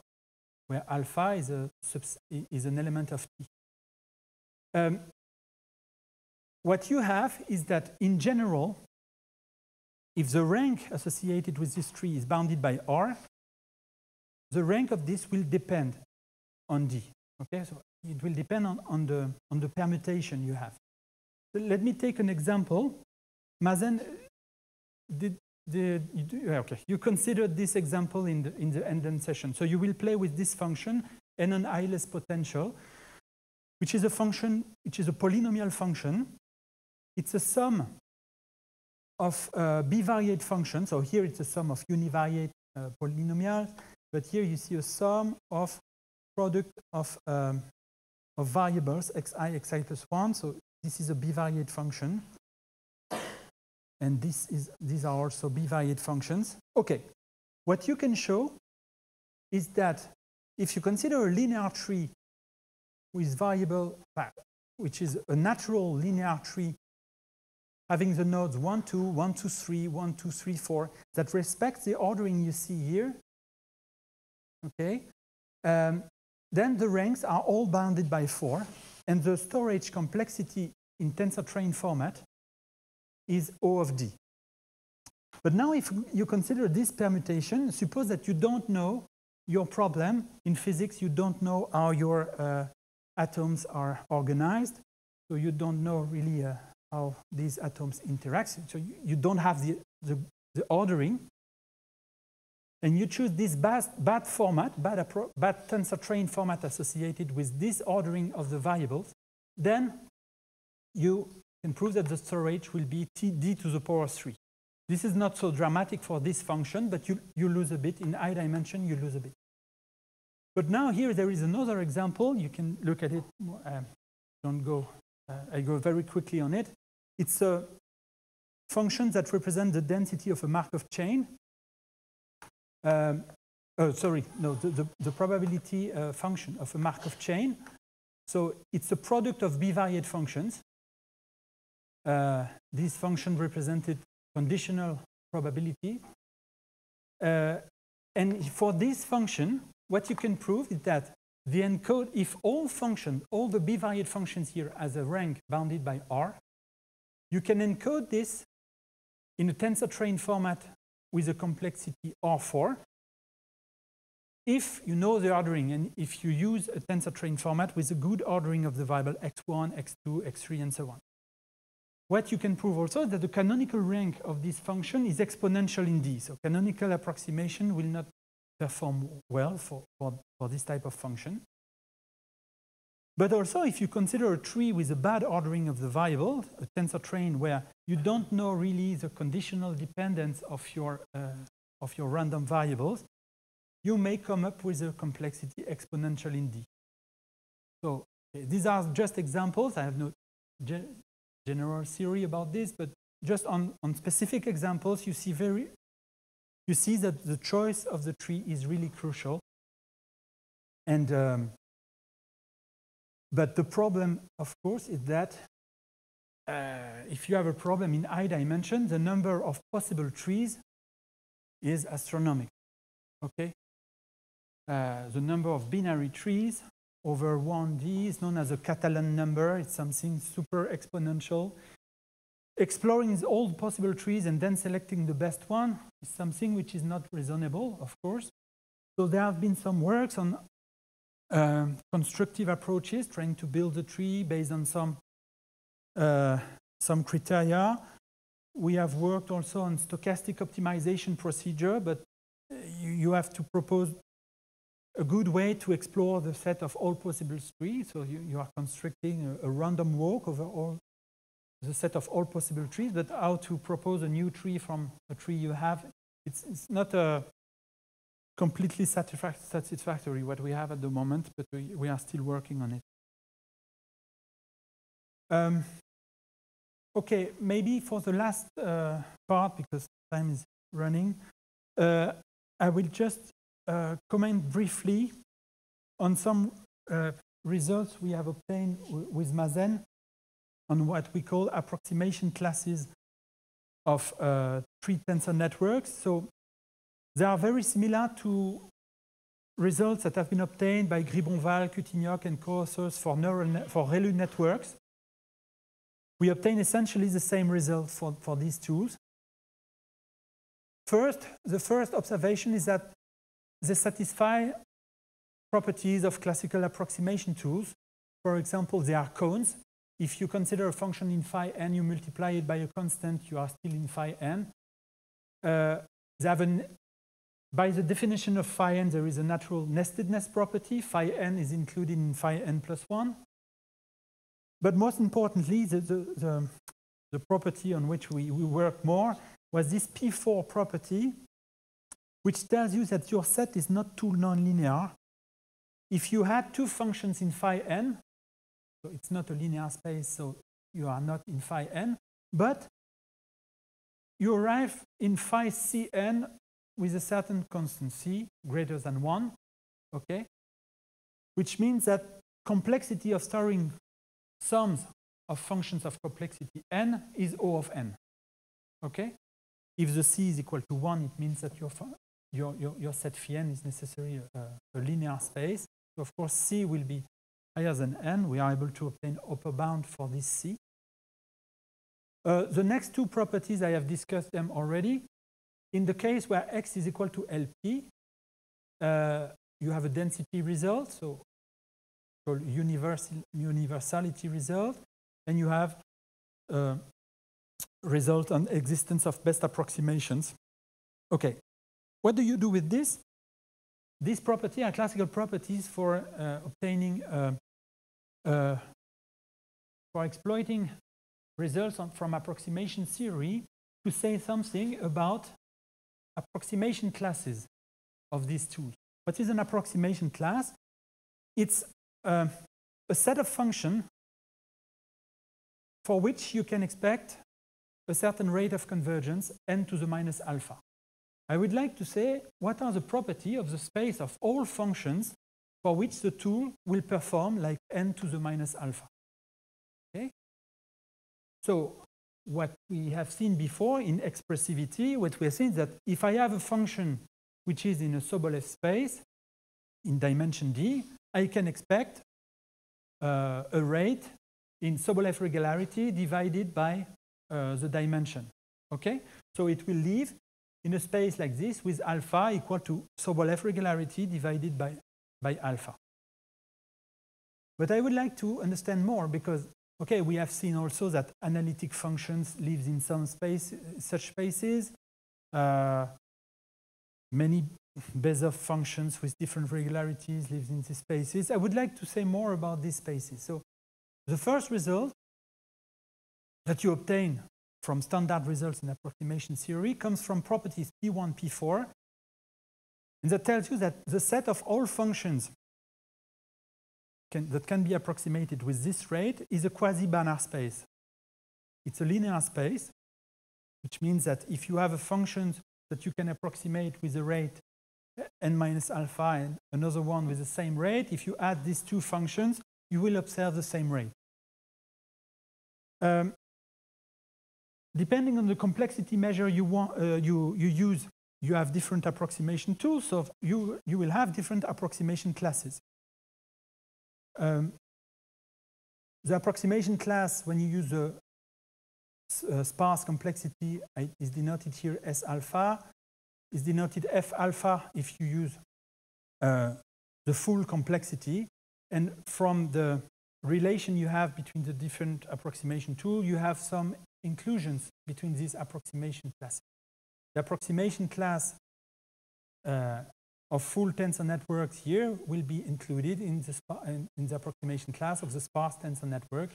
where alpha is, a subs is an element of T. Um, What you have is that, in general, if the rank associated with this tree is bounded by R, the rank of this will depend on D. Okay, so it will depend on, on, the, on the permutation you have. So let me take an example. Mazen, did, did you, do, okay. you considered this example in the, in the end-end session. So you will play with this function, and an I-less potential, which is a function, which is a polynomial function. It's a sum of uh, bivariate functions. So here it's a sum of univariate uh, polynomials, but here you see a sum of product of, um, of variables, xi, xi plus one. So this is a bivariate function. And this is, these are also bivariate functions. Okay, what you can show is that if you consider a linear tree with variable, which is a natural linear tree having the nodes one, two, one, two, three, one, two, three, four, that respects the ordering you see here, okay? Um, then the ranks are all bounded by four, and the storage complexity in tensor train format is O of D. But now if you consider this permutation, suppose that you don't know your problem. In physics, you don't know how your uh, atoms are organized, so you don't know really uh, how these atoms interact. So you, you don't have the, the, the ordering, and you choose this bad, bad format, bad, bad tensor train format associated with this ordering of the variables, then you can prove that the storage will be T D to the power three. This is not so dramatic for this function, but you, you lose a bit. In high dimension, you lose a bit. But now here there is another example. You can look at it. Uh, don't go, uh, I go very quickly on it. It's a function that represents the density of a Markov chain. Um, oh, sorry, no, the, the, the probability uh, function of a Markov chain. So it's a product of bivariate functions. Uh, this function represented conditional probability. Uh, and for this function, what you can prove is that the encode, if all functions, all the bivariate functions here as a rank bounded by R, you can encode this in a tensor train format with a complexity R four. If you know the ordering and if you use a tensor train format with a good ordering of the variable x one, x two, x three, and so on. What you can prove also is that the canonical rank of this function is exponential in D. So canonical approximation will not perform well for, for, for this type of function. But also, if you consider a tree with a bad ordering of the variable, a tensor train where you don't know really the conditional dependence of your, uh, of your random variables, you may come up with a complexity exponential in D. So these are just examples. I have no ge general theory about this, but just on, on specific examples, you see, very, you see that the choice of the tree is really crucial. And um, But the problem, of course, is that uh, if you have a problem in high dimension, the number of possible trees is astronomical. Okay? Uh, the number of binary trees over one D is known as a Catalan number. It's something super exponential. Exploring all possible trees and then selecting the best one is something which is not reasonable, of course. So there have been some works on Um, constructive approaches, trying to build a tree based on some, uh, some criteria. We have worked also on stochastic optimization procedure, but you, you have to propose a good way to explore the set of all possible trees. So you, you are constructing a, a random walk over all the set of all possible trees, but how to propose a new tree from a tree you have, it's, it's not a completely satisfactory what we have at the moment, but we, we are still working on it. Um, okay, maybe for the last uh, part, because time is running, uh, I will just uh, comment briefly on some uh, results we have obtained with Mazen on what we call approximation classes of uh, tree tensor networks. So they are very similar to results that have been obtained by Gribonval, Kutyniok, and co-authors for, for ReLU networks. We obtain essentially the same result for, for these tools. First, the first observation is that they satisfy properties of classical approximation tools. For example, they are cones. If you consider a function in phi n, you multiply it by a constant, you are still in phi n. Uh, they have an By the definition of phi n, there is a natural nestedness property. Phi n is included in phi n plus one. But most importantly, the, the, the, the property on which we, we work more was this P four property, which tells you that your set is not too nonlinear. If you had two functions in phi n, so it's not a linear space, so you are not in phi n, but you arrive in phi cn with a certain constant C greater than one, okay? Which means that complexity of storing sums of functions of complexity n is O of n, okay? If the C is equal to one, it means that your, your, your, your set phi n is necessarily a, a linear space. So of course, C will be higher than n. We are able to obtain upper bound for this C. Uh, the next two properties, I have discussed them already. In the case where x is equal to L P, uh, you have a density result, so called universal, universality result, and you have uh, result on existence of best approximations. Okay, what do you do with this? These properties are classical properties for uh, obtaining, uh, uh, for exploiting results on, from approximation theory to say something about approximation classes of these tools. What is an approximation class? It's uh, a set of functions for which you can expect a certain rate of convergence, n to the minus alpha. I would like to say what are the properties of the space of all functions for which the tool will perform like n to the minus alpha. Okay? So what we have seen before in expressivity, what we have seen is that if I have a function which is in a Sobolev space in dimension d, I can expect uh, a rate in Sobolev regularity divided by uh, the dimension. Okay? So it will leave in a space like this with alpha equal to Sobolev regularity divided by, by alpha. But I would like to understand more because, okay, we have seen also that analytic functions live in some space, such spaces. Uh, many Bezoff functions with different regularities live in these spaces. I would like to say more about these spaces. So the first result that you obtain from standard results in approximation theory comes from properties P one, P four. And that tells you that the set of all functions can, that can be approximated with this rate is a quasi-Banach space. It's a linear space, which means that if you have a function that you can approximate with a rate n minus alpha and another one with the same rate, if you add these two functions, you will observe the same rate. Um, Depending on the complexity measure you, want, uh, you, you use, you have different approximation tools, so you, you will have different approximation classes. Um, the approximation class, when you use the uh, sparse complexity, is denoted here S alpha, is denoted F alpha if you use uh, the full complexity. And from the relation you have between the different approximation tools, you have some inclusions between these approximation classes. The approximation class uh, of full tensor networks here will be included in the, in, in the approximation class of the sparse tensor network.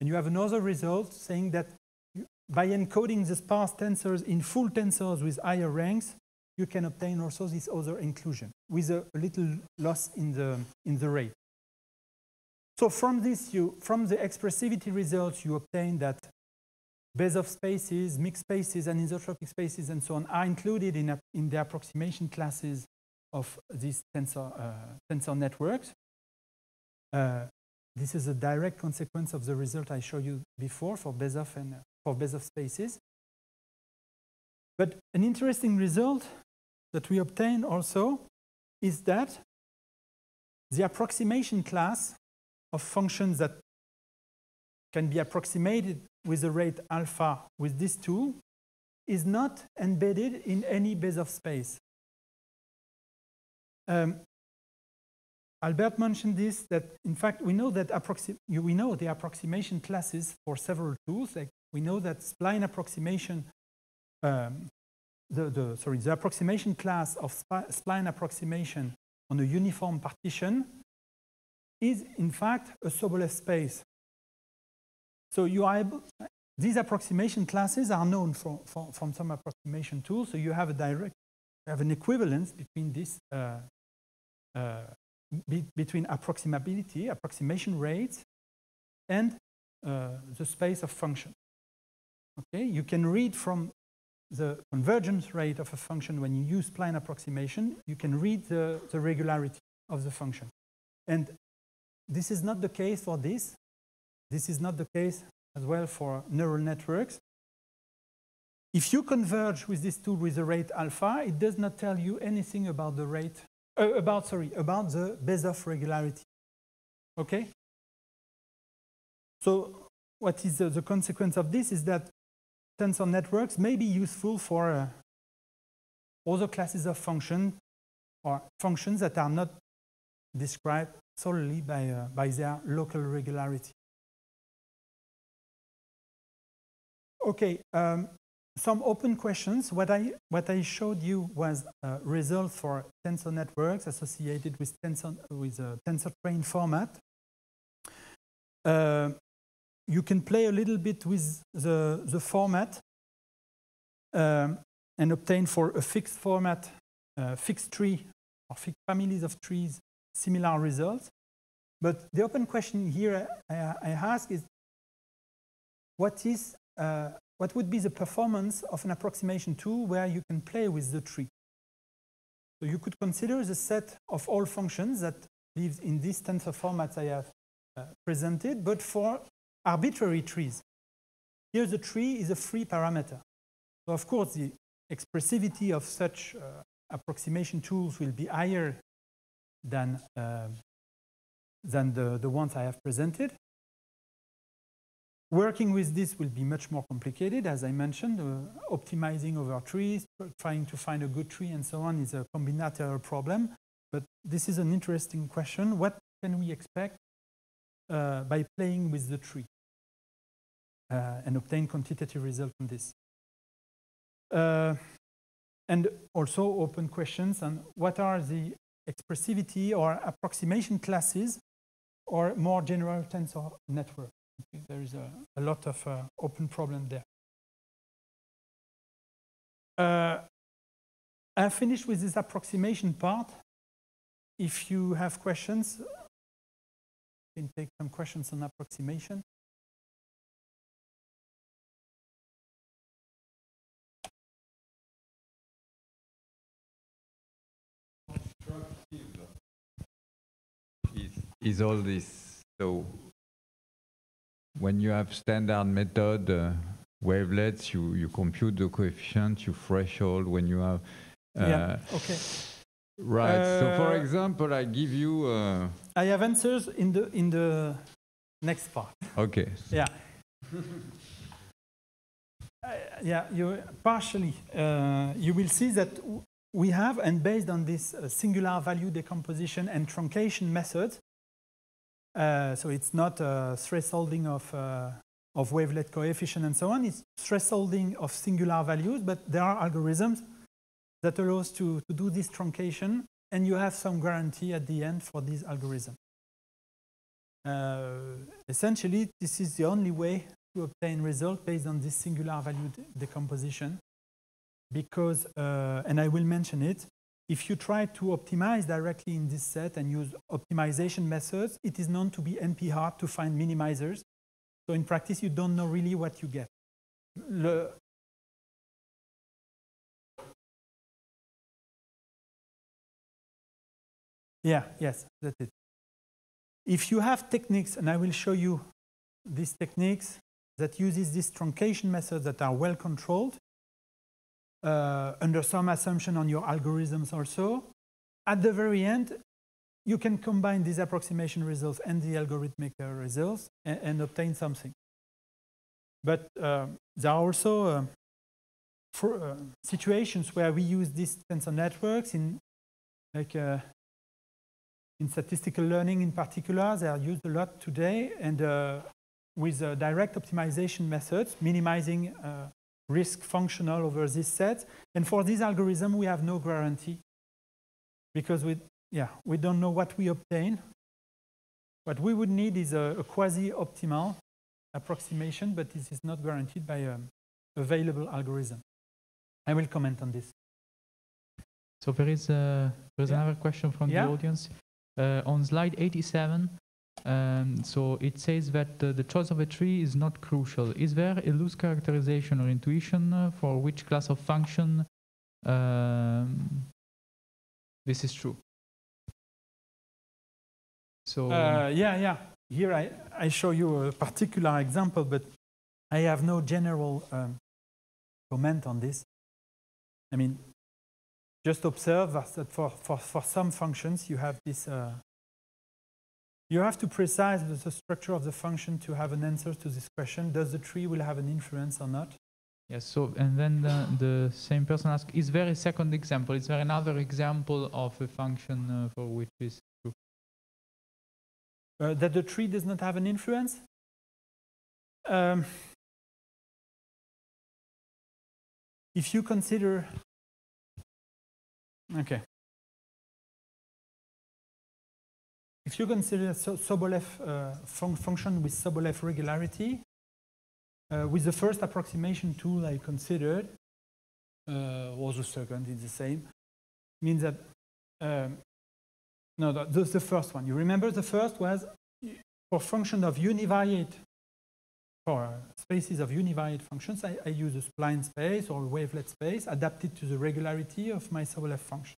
And you have another result saying that you, by encoding the sparse tensors in full tensors with higher ranks, you can obtain also this other inclusion with a little loss in the, in the rate. So from this, you, from the expressivity results, you obtain that Bezoff spaces, mixed spaces, and isotropic spaces, and so on, are included in, in the approximation classes of these tensor, uh, tensor networks. Uh, this is a direct consequence of the result I showed you before for Bezoff and uh, for Bezoff spaces. But an interesting result that we obtain also is that the approximation class of functions that can be approximated with the rate alpha with this tool is not embedded in any Bezoff space. Um, Albert mentioned this, that in fact we know that we know the approximation classes for several tools. Like we know that spline approximation, um, the, the sorry, the approximation class of sp spline approximation on a uniform partition is in fact a Sobolev space. So you are able, these approximation classes are known from, from, from some approximation tools, so you have a direct, you have an equivalence between this, uh, uh, be, between approximability, approximation rates, and uh, the space of function. Okay, you can read from the convergence rate of a function when you use spline approximation, you can read the, the regularity of the function. And this is not the case for this. This is not the case as well for neural networks. If you converge with this tool with the rate alpha, it does not tell you anything about the rate, uh, about, sorry, about the Bezoff regularity. Okay? So what is the, the consequence of this is that tensor networks may be useful for uh, other classes of functions or functions that are not described solely by, uh, by their local regularity. Okay, um, some open questions. What I, what I showed you was uh, results for tensor networks associated with tensor, with a tensor train format. Uh, you can play a little bit with the, the format um, and obtain for a fixed format, uh, fixed tree, or fixed families of trees, similar results. But the open question here I, I, I ask is, what is Uh, what would be the performance of an approximation tool where you can play with the tree? So you could consider the set of all functions that lives in these tensor formats I have uh, presented, but for arbitrary trees. Here the tree is a free parameter. So of course the expressivity of such uh, approximation tools will be higher than, uh, than the, the ones I have presented. Working with this will be much more complicated, as I mentioned. Uh, optimizing over trees, trying to find a good tree and so on is a combinatorial problem. But this is an interesting question. What can we expect uh, by playing with the tree uh, and obtain quantitative results from this? Uh, and also open questions on what are the expressivity or approximation classes or more general tensor networks. There is a, a lot of uh, open problem there. Uh, I finished with this approximation part. If you have questions, you can take some questions on approximation. Constructive is, is all this. So when you have standard method, uh, wavelets, you, you compute the coefficient, you threshold when you have... Uh, yeah, okay. Right, uh, so for example, I give you... Uh, I have answers in the, in the next part. Okay. Yeah. uh, yeah, you partially, uh, you will see that we have, and based on this uh, singular value decomposition and truncation method, Uh, so it's not uh, thresholding of, uh, of wavelet coefficient and so on, it's thresholding of singular values, but there are algorithms that allow us to, to do this truncation, and you have some guarantee at the end for these algorithms. Uh, essentially, this is the only way to obtain results based on this singular value de decomposition, because, uh, and I will mention it, if you try to optimize directly in this set and use optimization methods, it is known to be N P-hard to find minimizers. So in practice, you don't know really what you get. Le yeah, yes, that's it. If you have techniques, and I will show you these techniques that uses these truncation methods that are well controlled, Uh, under some assumption on your algorithms also. At the very end, you can combine these approximation results and the algorithmic uh, results and, and obtain something. But uh, there are also uh, for, uh, situations where we use these tensor networks in, like, uh, in statistical learning in particular. They are used a lot today, and uh, with uh, direct optimization methods, minimizing uh, risk functional over this set, and for this algorithm we have no guarantee because we yeah we don't know what we obtain. What we would need is a, a quasi-optimal approximation, but this is not guaranteed by um, available algorithm. I will comment on this. So there is uh, there's yeah. another question from yeah. the audience uh, on slide eighty-seven. Um, so it says that uh, the choice of a tree is not crucial. Is there a loose characterization or intuition uh, for which class of function um, this is true? So uh, yeah, yeah. Here I, I show you a particular example, but I have no general um, comment on this. I mean, just observe that for, for, for some functions you have this... Uh, You have to precise the structure of the function to have an answer to this question. Does the tree will have an influence or not? Yes, so, and then the, the same person asks, is there a second example? Is there another example of a function uh, for which this is true? Uh, that the tree does not have an influence? Um, if you consider, okay, if you consider so Sobolev uh, fun function with Sobolev regularity, uh, with the first approximation tool I considered, uh, or the second, it's the same, means that, um, no, that's the first one. You remember the first was for function of univariate, for spaces of univariate functions, I, I use a spline space or a wavelet space adapted to the regularity of my Sobolev function.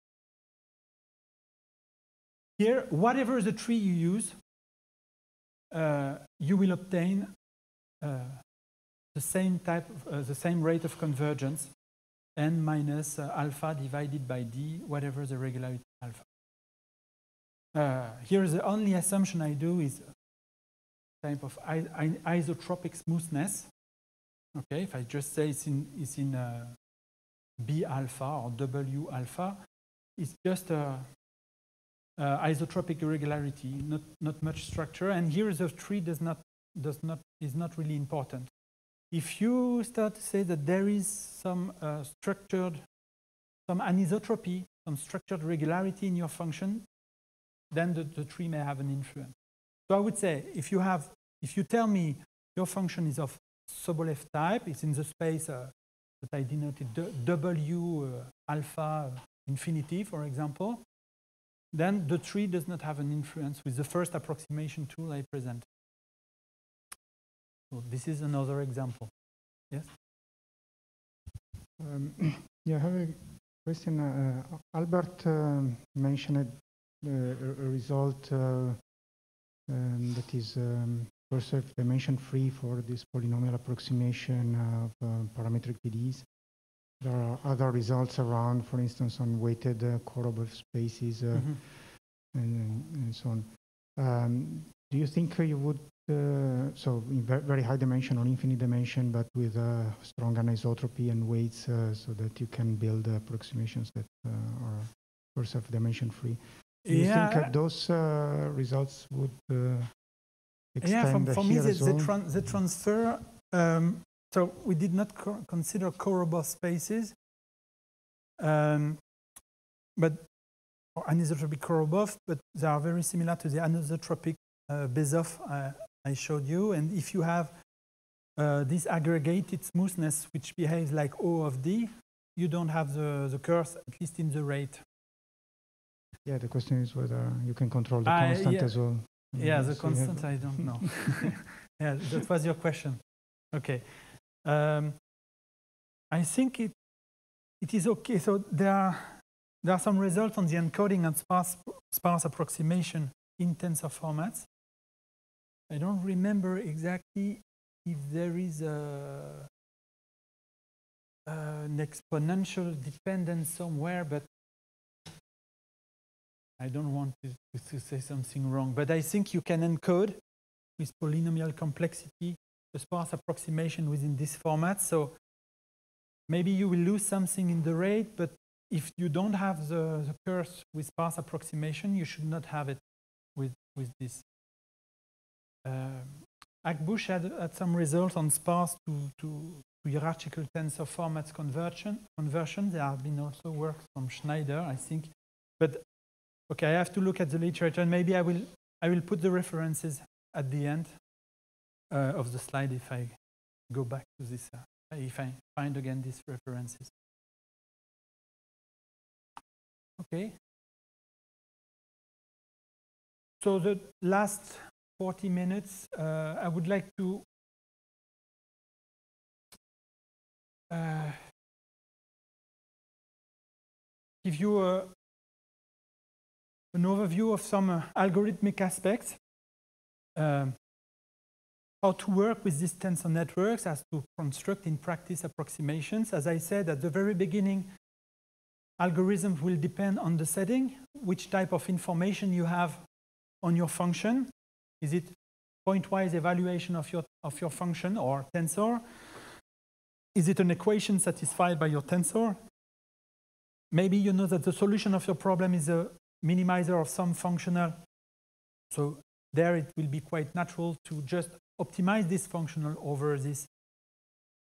Here, whatever the tree you use, uh, you will obtain uh, the same type, of, uh, the same rate of convergence, n minus uh, alpha divided by d, whatever the regularity alpha. Uh, here, the only assumption I do is type of isotropic smoothness. Okay, if I just say it's in, it's in uh, B alpha or W alpha, it's just a uh, isotropic irregularity, not not much structure. And here the tree does not does not is not really important. If you start to say that there is some uh, structured, some anisotropy, some structured regularity in your function, then the, the tree may have an influence. So I would say, if you have, if you tell me your function is of Sobolev type, it's in the space uh, that I denoted W uh, alpha infinity, for example, then the tree does not have an influence with the first approximation tool I present. So this is another example. Yes? Um, yeah, I have a question. Uh, Albert uh, mentioned uh, a result uh, Um, that is um, perfect dimension free for this polynomial approximation of uh, parametric P D Es. There are other results around, for instance, on weighted uh, Korobov spaces uh, mm-hmm. and, and so on. Um, do you think you would, uh, so in ver very high dimension or infinite dimension, but with uh, strong anisotropy and weights uh, so that you can build approximations that uh, are perfect dimension free? Do you yeah. think that those uh, results would uh, extend yeah, from, the for me, the, the, tran the transfer, um, so we did not co consider Korobov spaces, um, but or anisotropic Korobov, but they are very similar to the anisotropic uh, Bezov uh, I showed you. And if you have uh, this aggregated smoothness, which behaves like O of D, you don't have the, the curves, at least in the rate. Yeah, the question is whether you can control the uh, constant yeah. as well. Yeah, the so constant, I don't know. Yeah, that was your question. Okay. Um, I think it it is okay. So there are, there are some results on the encoding and sparse, sparse approximation in tensor formats. I don't remember exactly if there is a, uh, an exponential dependence somewhere, but I don't want to, to say something wrong, but I think you can encode with polynomial complexity the sparse approximation within this format. So maybe you will lose something in the rate, but if you don't have the, the curse with sparse approximation, you should not have it with, with this. Um, Akbush had, had some results on sparse to, to, to hierarchical tensor formats conversion. conversion. There have been also works from Schneider, I think. But okay, I have to look at the literature, and maybe I will I will put the references at the end uh, of the slide if I go back to this, uh, if I find again these references. Okay. So the last forty minutes, uh, I would like to uh, give you a. an overview of some uh, algorithmic aspects, um, how to work with these tensor networks, as to construct in practice approximations. As I said at the very beginning, algorithms will depend on the setting, which type of information you have on your function. Is it pointwise evaluation of your, of your function or tensor? Is it an equation satisfied by your tensor? Maybe you know that the solution of your problem is a minimizer of some functional. So there it will be quite natural to just optimize this functional over this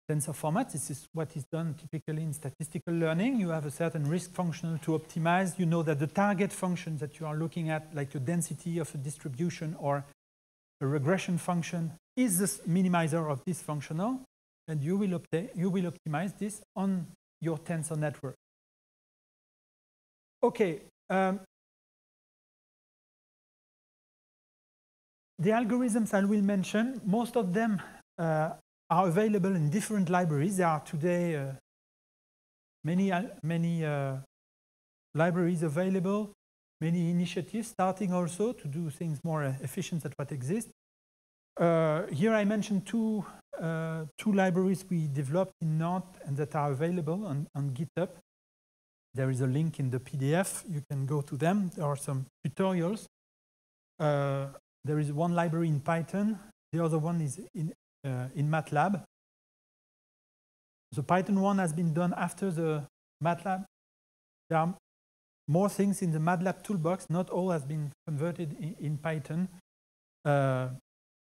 tensor format. This is what is done typically in statistical learning. You have a certain risk function to optimize. You know that the target function that you are looking at, like the density of a distribution or a regression function, is the minimizer of this functional, and you will, you will optimize this on your tensor network. Okay. Um, the algorithms I will mention, most of them uh, are available in different libraries. There are today uh, many, many uh, libraries available, many initiatives starting also to do things more efficient than what exists. Uh, here I mentioned two, uh, two libraries we developed in Nantes and that are available on, on GitHub. There is a link in the P D F. You can go to them. There are some tutorials. Uh, there is one library in Python. The other one is in, uh, in MATLAB. The Python one has been done after the MATLAB. There are more things in the MATLAB toolbox. Not all has been converted in, in Python. Uh,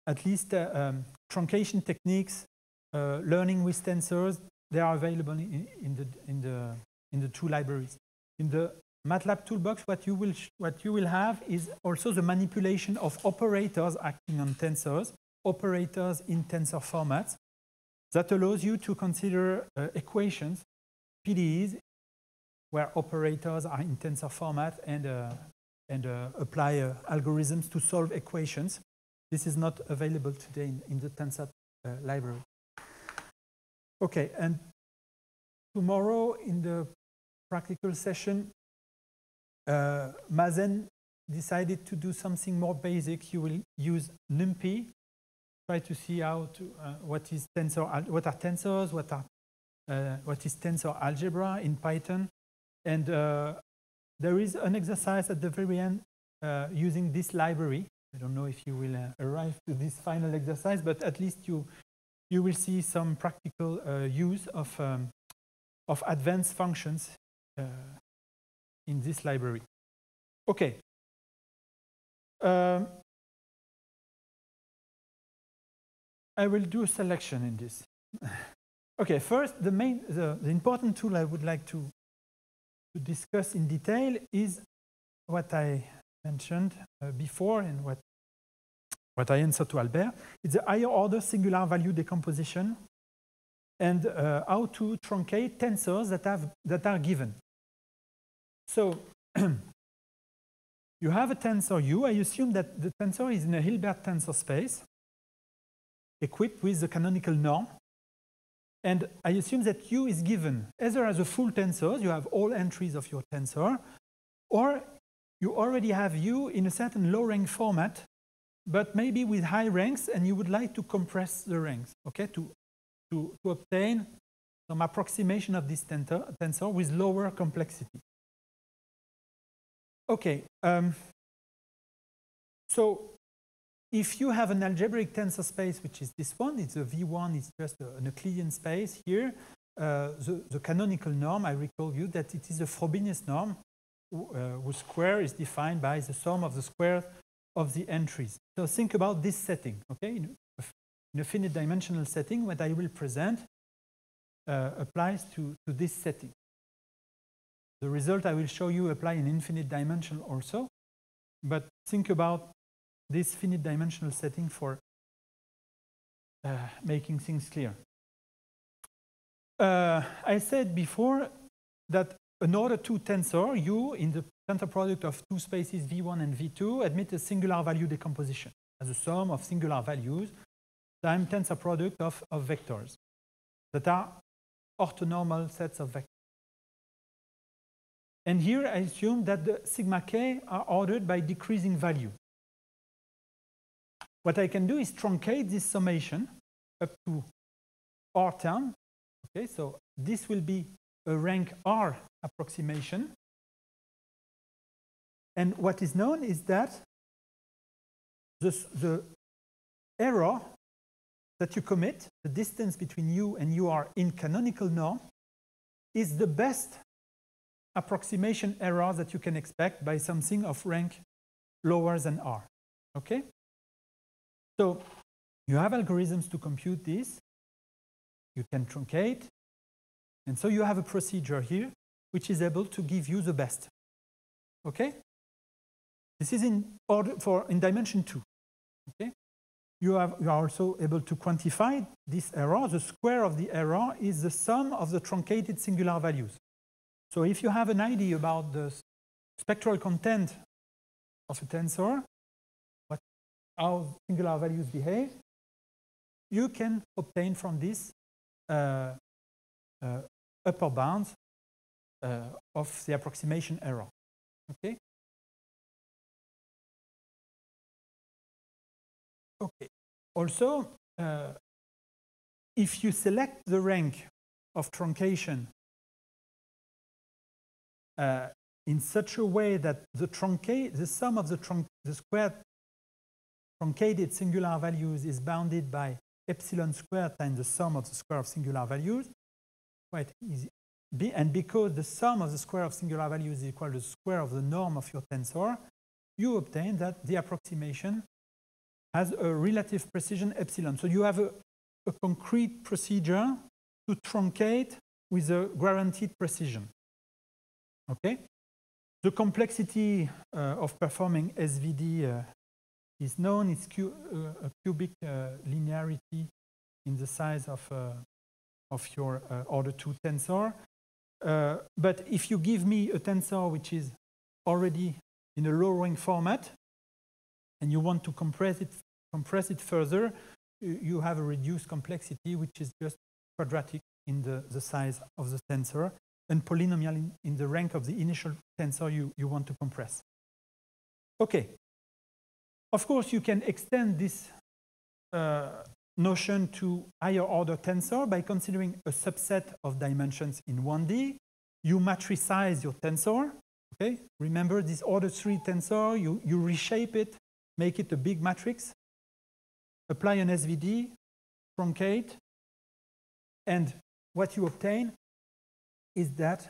at least uh, um, truncation techniques, uh, learning with tensors, they are available in, in the, in the in the two libraries. In the MATLAB toolbox, what you will, what you will have is also the manipulation of operators acting on tensors, operators in tensor formats. That allows you to consider uh, equations, P D Es, where operators are in tensor format and, uh, and uh, apply uh, algorithms to solve equations. This is not available today in, in the tensor uh, library. Okay, and tomorrow in the practical session, uh, Mazen decided to do something more basic. You will use NumPy, try to see how to uh, what is tensor, what are tensors, what are uh, what is tensor algebra in Python, and uh, there is an exercise at the very end uh, using this library. I don't know if you will uh, arrive to this final exercise, but at least you you will see some practical uh, use of um, of advanced functions uh, in this library. Okay. Um, I will do a selection in this. Okay, first, the main, the, the important tool I would like to, to discuss in detail is what I mentioned uh, before and what, what I answered to Albert. It's the higher order singular value decomposition, and uh, how to truncate tensors that, have, that are given. So you have a tensor U. I assume that the tensor is in a Hilbert tensor space equipped with the canonical norm. And I assume that U is given either as a full tensor, you have all entries of your tensor, or you already have U in a certain low rank format, but maybe with high ranks, and you would like to compress the ranks, okay, to To, to obtain some approximation of this tensor, tensor with lower complexity. Okay, um, so if you have an algebraic tensor space, which is this one, it's a V one, it's just a, an Euclidean space here. Uh, the, the canonical norm, I recall you that it is a Frobenius norm, uh, whose square is defined by the sum of the squares of the entries. So think about this setting, okay? In a finite dimensional setting, what I will present uh, applies to, to this setting. The result I will show you apply in infinite dimension also, but think about this finite dimensional setting for uh, making things clear. Uh, I said before that an order two tensor, U, in the tensor product of two spaces V one and V two, admits a singular value decomposition as a sum of singular values time tensor product of, of vectors that are orthonormal sets of vectors. And here I assume that the sigma k are ordered by decreasing value. What I can do is truncate this summation up to R term. Okay, so this will be a rank R approximation. And what is known is that this, the error that you commit, the distance between U and U R in canonical norm, is the best approximation error that you can expect by something of rank lower than R, okay? So you have algorithms to compute this. you can truncate. And so you have a procedure here which is able to give you the best. Okay? This is in order for in dimension two. Okay? You, have, you are also able to quantify this error. The square of the error is the sum of the truncated singular values. So if you have an idea about the spectral content of a tensor, what, how singular values behave, you can obtain from this uh, uh, upper bound uh, of the approximation error. Okay? Okay. Also, uh, if you select the rank of truncation uh, in such a way that the truncate, the sum of the, trunc the squared truncated singular values is bounded by epsilon squared times the sum of the square of singular values, quite easy. Be, and because the sum of the square of singular values is equal to the square of the norm of your tensor, you obtain that the approximation has a relative precision epsilon. So you have a, a concrete procedure to truncate with a guaranteed precision. Okay? The complexity uh, of performing S V D uh, is known. It's cu uh, a cubic uh, linearity in the size of, uh, of your uh, order two tensor. Uh, but if you give me a tensor which is already in a low-rank format, and you want to compress it, compress it further, you have a reduced complexity, which is just quadratic in the, the size of the tensor and polynomial in, in the rank of the initial tensor you, you want to compress. Okay. Of course, you can extend this uh, notion to higher order tensor by considering a subset of dimensions in one D. You matricize your tensor. Okay. Remember this order three tensor, you, you reshape it, make it a big matrix, apply an S V D, truncate, and what you obtain is that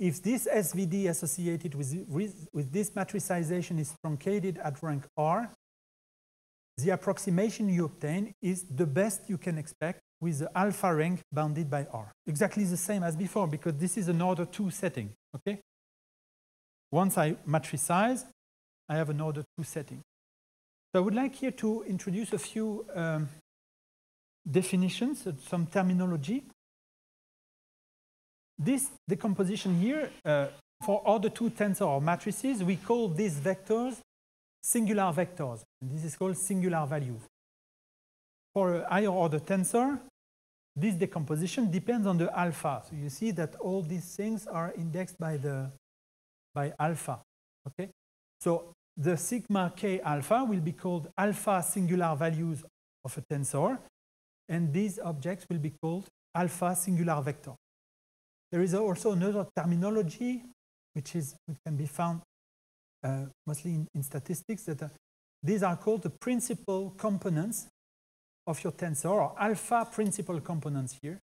if this S V D associated with, with, with this matricization is truncated at rank R, the approximation you obtain is the best you can expect with the alpha rank bounded by R. Exactly the same as before, because this is an order two setting, okay? Once I matricize, I have an order two setting. So I would like here to introduce a few um, definitions, some terminology. This decomposition here, uh, for order two tensor or matrices, we call these vectors singular vectors. And this is called singular value. For a higher order tensor, this decomposition depends on the alpha. So you see that all these things are indexed by the by alpha, okay? So the sigma k alpha will be called alpha singular values of a tensor, and these objects will be called alpha singular vector. There is also another terminology which is which can be found uh, mostly in, in statistics, that uh, these are called the principal components of your tensor, or alpha principal components here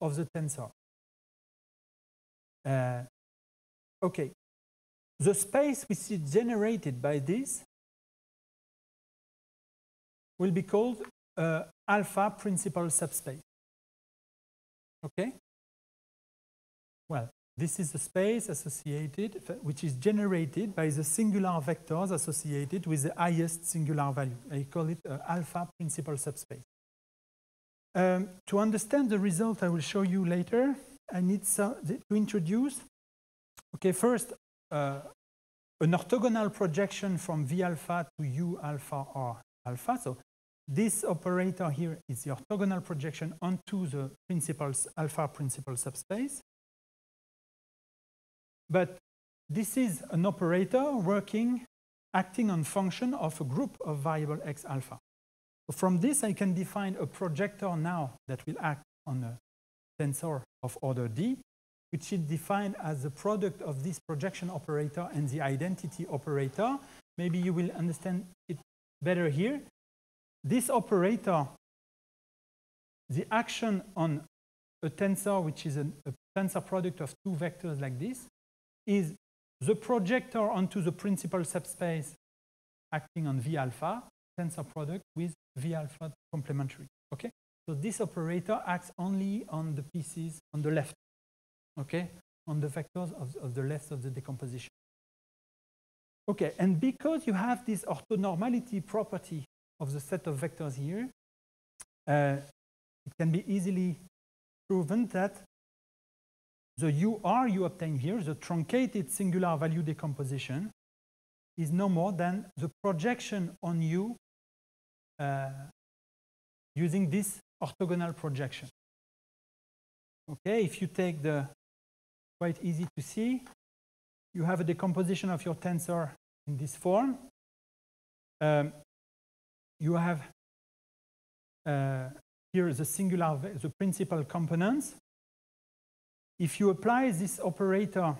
of the tensor. Uh, okay. The space which is generated by this will be called uh, alpha principal subspace. Okay? Well, this is the space associated, which is generated by the singular vectors associated with the highest singular value. I call it uh, alpha principal subspace. Um, to understand the result I will show you later, I need so to introduce, okay, first, Uh, an orthogonal projection from V alpha to U alpha R alpha. So this operator here is the orthogonal projection onto the principal alpha principal subspace. But this is an operator working, acting on function of a group of variable X alpha. So from this, I can define a projector now that will act on a tensor of order D, which is defined as the product of this projection operator and the identity operator. Maybe you will understand it better here. This operator, the action on a tensor, which is an, a tensor product of two vectors like this, is the projector onto the principal subspace acting on V alpha tensor product with V alpha complementary. Okay, so this operator acts only on the pieces on the left, okay, on the vectors of, of the left of the decomposition. Okay, and because you have this orthonormality property of the set of vectors here, uh, it can be easily proven that the U R you obtain here, the truncated singular value decomposition, is no more than the projection on U uh, using this orthogonal projection. Okay, if you take the, quite easy to see, you have a decomposition of your tensor in this form. Um, you have uh, here the singular, the principal components. If you apply this operator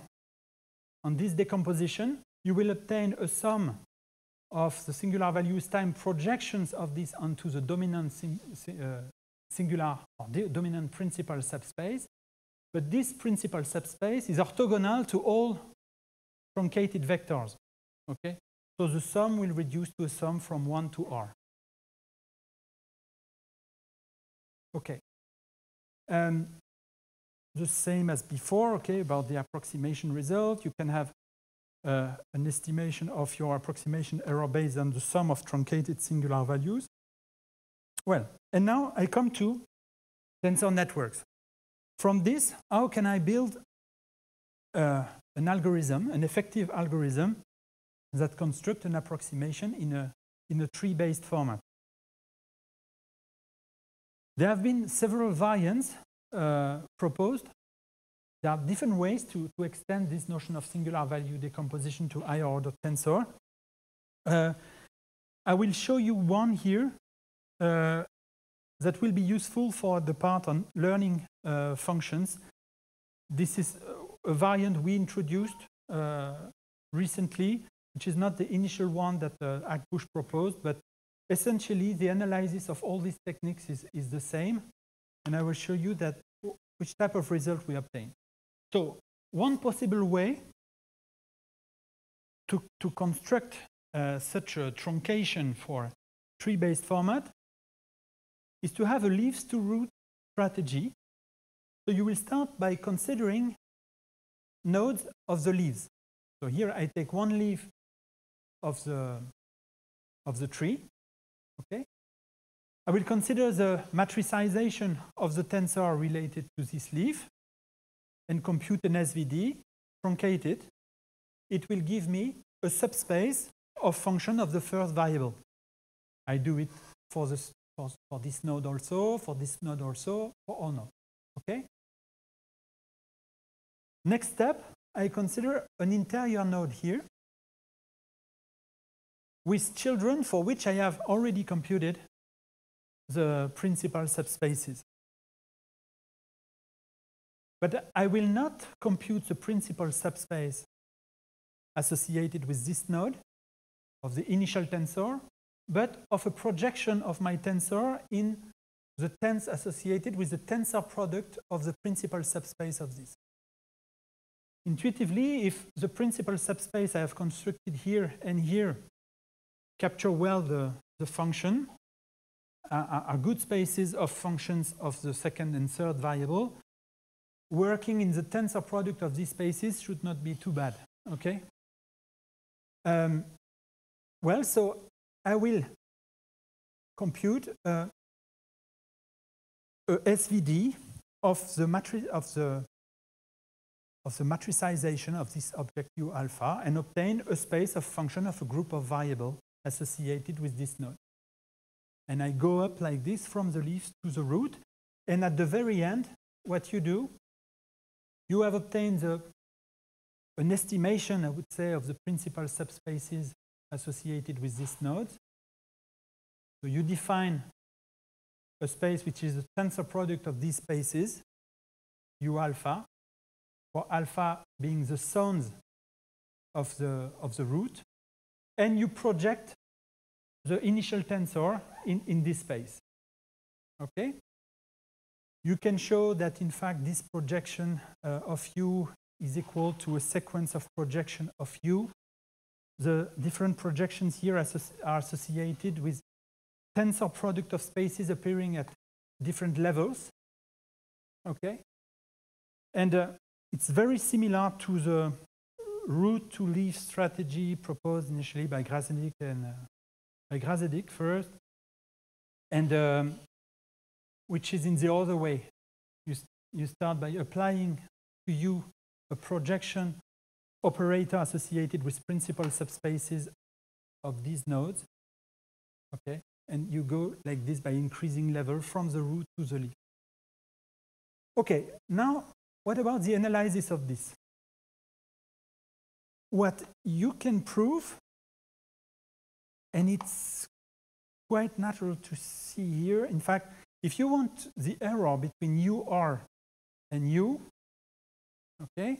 on this decomposition, you will obtain a sum of the singular values times projections of this onto the dominant sing uh, singular or the dominant principal subspace. But this principal subspace is orthogonal to all truncated vectors. Okay, so the sum will reduce to a sum from one to R. Okay. Um, the same as before, okay, about the approximation result. You can have uh, an estimation of your approximation error based on the sum of truncated singular values. Well, and now I come to tensor networks. From this, how can I build uh, an algorithm, an effective algorithm that constructs an approximation in a, in a tree-based format? There have been several variants Uh, proposed. There are different ways to, to extend this notion of singular value decomposition to higher order tensor. Uh, I will show you one here uh, that will be useful for the part on learning uh, functions. This is a variant we introduced uh, recently, which is not the initial one that uh, Akbush proposed, but essentially the analysis of all these techniques is, is the same. And I will show you that which type of result we obtain. So one possible way to, to construct uh, such a truncation for tree-based format is to have a leaves to root strategy. So you will start by considering nodes of the leaves. So here I take one leaf of the, of the tree, okay? I will consider the matricization of the tensor related to this leaf and compute an S V D, truncate it. It will give me a subspace of function of the first variable. I do it for this, for, for this node also, for this node also, for all nodes. Okay? Next step, I consider an interior node here with children for which I have already computed the principal subspaces. But I will not compute the principal subspace associated with this node of the initial tensor, but of a projection of my tensor in the tense associated with the tensor product of the principal subspace of this. Intuitively, if the principal subspace I have constructed here and here capture well the, the function, are good spaces of functions of the second and third variable, working in the tensor product of these spaces should not be too bad, okay? Um, well, so I will compute uh, a S V D of the, matri of, the, of the matricization of this object U alpha and obtain a space of function of a group of variables associated with this node. And I go up like this from the leaves to the root. And at the very end, what you do, you have obtained a, an estimation, I would say, of the principal subspaces associated with this node. So you define a space which is the tensor product of these spaces, U alpha, for alpha being the zones of the, of the root. And you project the initial tensor in, in this space, okay? You can show that, in fact, this projection uh, of U is equal to a sequence of projection of U. The different projections here are associated with tensor product of spaces appearing at different levels. Okay, and uh, it's very similar to the root to leaf strategy proposed initially by Grasenik and uh, by Grasedyck first, and um, which is in the other way. You st you start by applying to you a projection operator associated with principal subspaces of these nodes. Okay, and you go like this by increasing level from the root to the leaf. Okay, now what about the analysis of this? What you can prove, and it's quite natural to see here. In fact, if you want the error between U R and U, okay,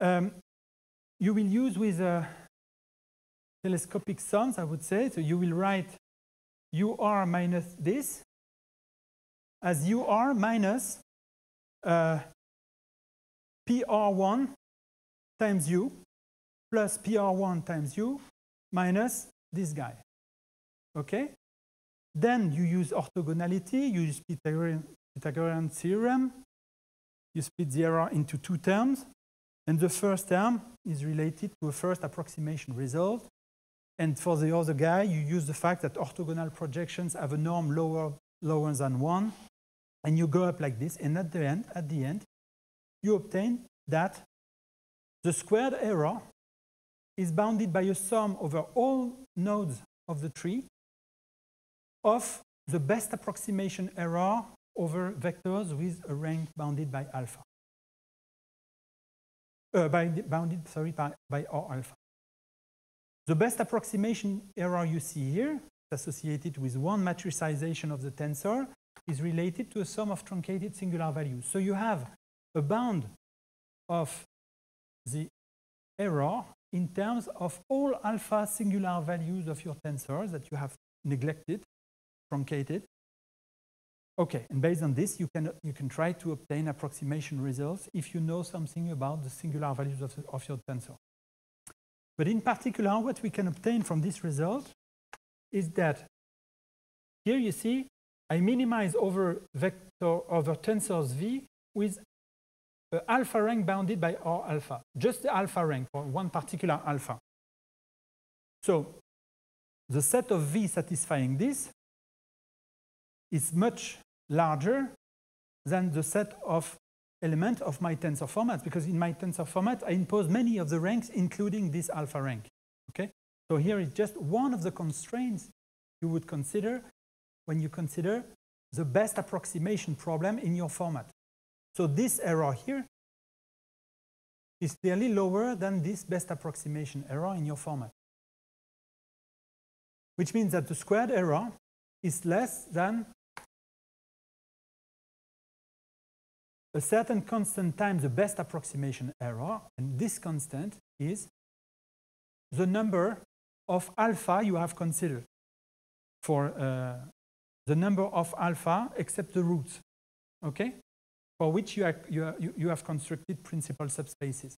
um, you will use with uh, telescopic sums, I would say. So you will write U R minus this as U R minus uh, P R one times U plus P R one times U minus this guy, okay? Then you use orthogonality, you use Pythagorean, Pythagorean theorem, you split the error into two terms, and the first term is related to a first approximation result, and for the other guy, you use the fact that orthogonal projections have a norm lower, lower than one, and you go up like this, and at the end, at the end, you obtain that the squared error is bounded by a sum over all nodes of the tree of the best approximation error over vectors with a rank bounded by alpha. Uh, by bounded, sorry, by, by R alpha. The best approximation error you see here, associated with one matricization of the tensor, is related to a sum of truncated singular values. So you have a bound of the error in terms of all alpha singular values of your tensor that you have neglected, truncated. Okay, and based on this, you can, you can try to obtain approximation results if you know something about the singular values of, of your tensor. But in particular, what we can obtain from this result is that here you see, I minimize over vector over tensors V with Uh, alpha rank bounded by R alpha, just the alpha rank for one particular alpha. So the set of V satisfying this is much larger than the set of elements of my tensor format, because in my tensor format I impose many of the ranks including this alpha rank. Okay? So here is just one of the constraints you would consider when you consider the best approximation problem in your format. So this error here is clearly lower than this best approximation error in your format, which means that the squared error is less than a certain constant times the best approximation error, and this constant is the number of alpha you have considered for uh, the number of alpha except the roots, okay? For which you, are, you, are, you have constructed principal subspaces.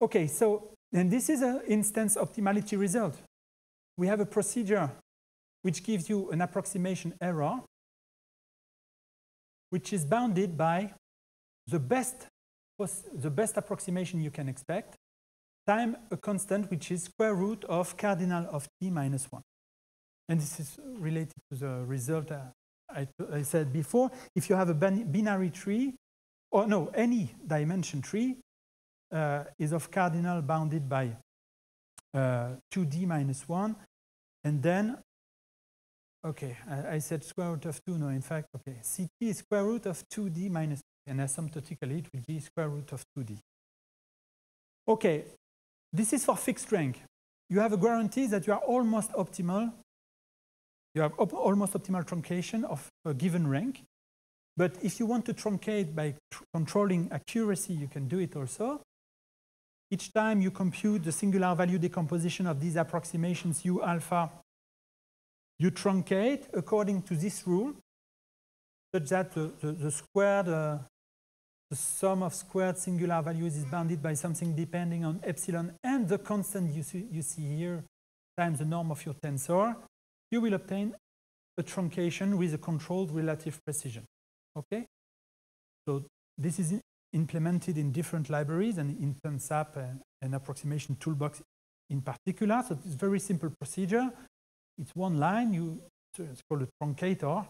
Okay, so, and this is an instance optimality result. We have a procedure which gives you an approximation error, which is bounded by the best, the best approximation you can expect, times a constant which is square root of cardinal of t minus one. And this is related to the result uh, I, I said before. If you have a binary tree, or no, any dimension tree uh, is of cardinal bounded by uh, two d minus one, and then, okay, I, I said square root of two, no, in fact, okay, ct is square root of two d minus, and asymptotically it will be square root of two d. Okay, this is for fixed rank. You have a guarantee that you are almost optimal. You have op almost optimal truncation of a given rank, but if you want to truncate by tr controlling accuracy, you can do it also. Each time you compute the singular value decomposition of these approximations U alpha, you truncate according to this rule, such that the, the, the squared, uh, the sum of squared singular values is bounded by something depending on epsilon and the constant you see, you see here times the norm of your tensor, you will obtain a truncation with a controlled relative precision. Okay? So this is implemented in different libraries and in T N S A P and, and approximation toolbox in particular. So it's a very simple procedure. It's one line, you, it's called a truncator.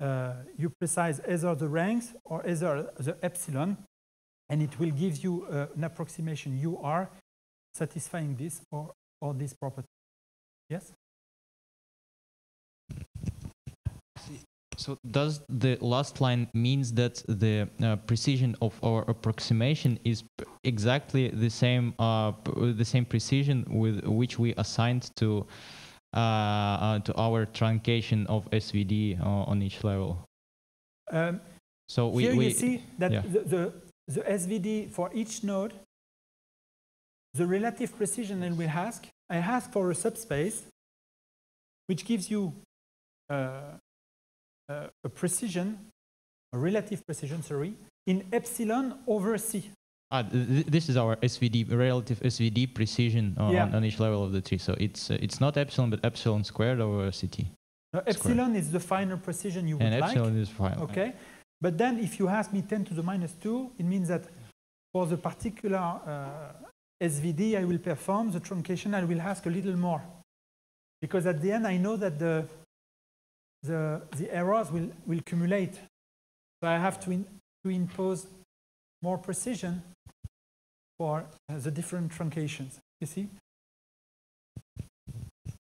Uh, you precise either the ranks or either the epsilon, and it will give you uh, an approximation U R satisfying this or, or this property. Yes? So does the last line means that the uh, precision of our approximation is exactly the same uh, the same precision with which we assigned to uh, uh, to our truncation of S V D uh, on each level? Um, so we, here we, you see that yeah. the, the the S V D for each node, the relative precision that we ask, I ask for a subspace, which gives you. Uh, Uh, a precision, a relative precision, sorry, in epsilon over C. Ah, th this is our S V D, relative S V D precision on, yeah. on each level of the tree. So it's uh, it's not epsilon, but epsilon squared over C T. No, epsilon squared. Is the final precision you would and like. And epsilon is final. Okay. But then if you ask me ten to the minus two, it means that for the particular uh, S V D I will perform, the truncation I will ask a little more. Because at the end I know that the The, the errors will, will accumulate. So I have to, in, to impose more precision for uh, the different truncations, you see?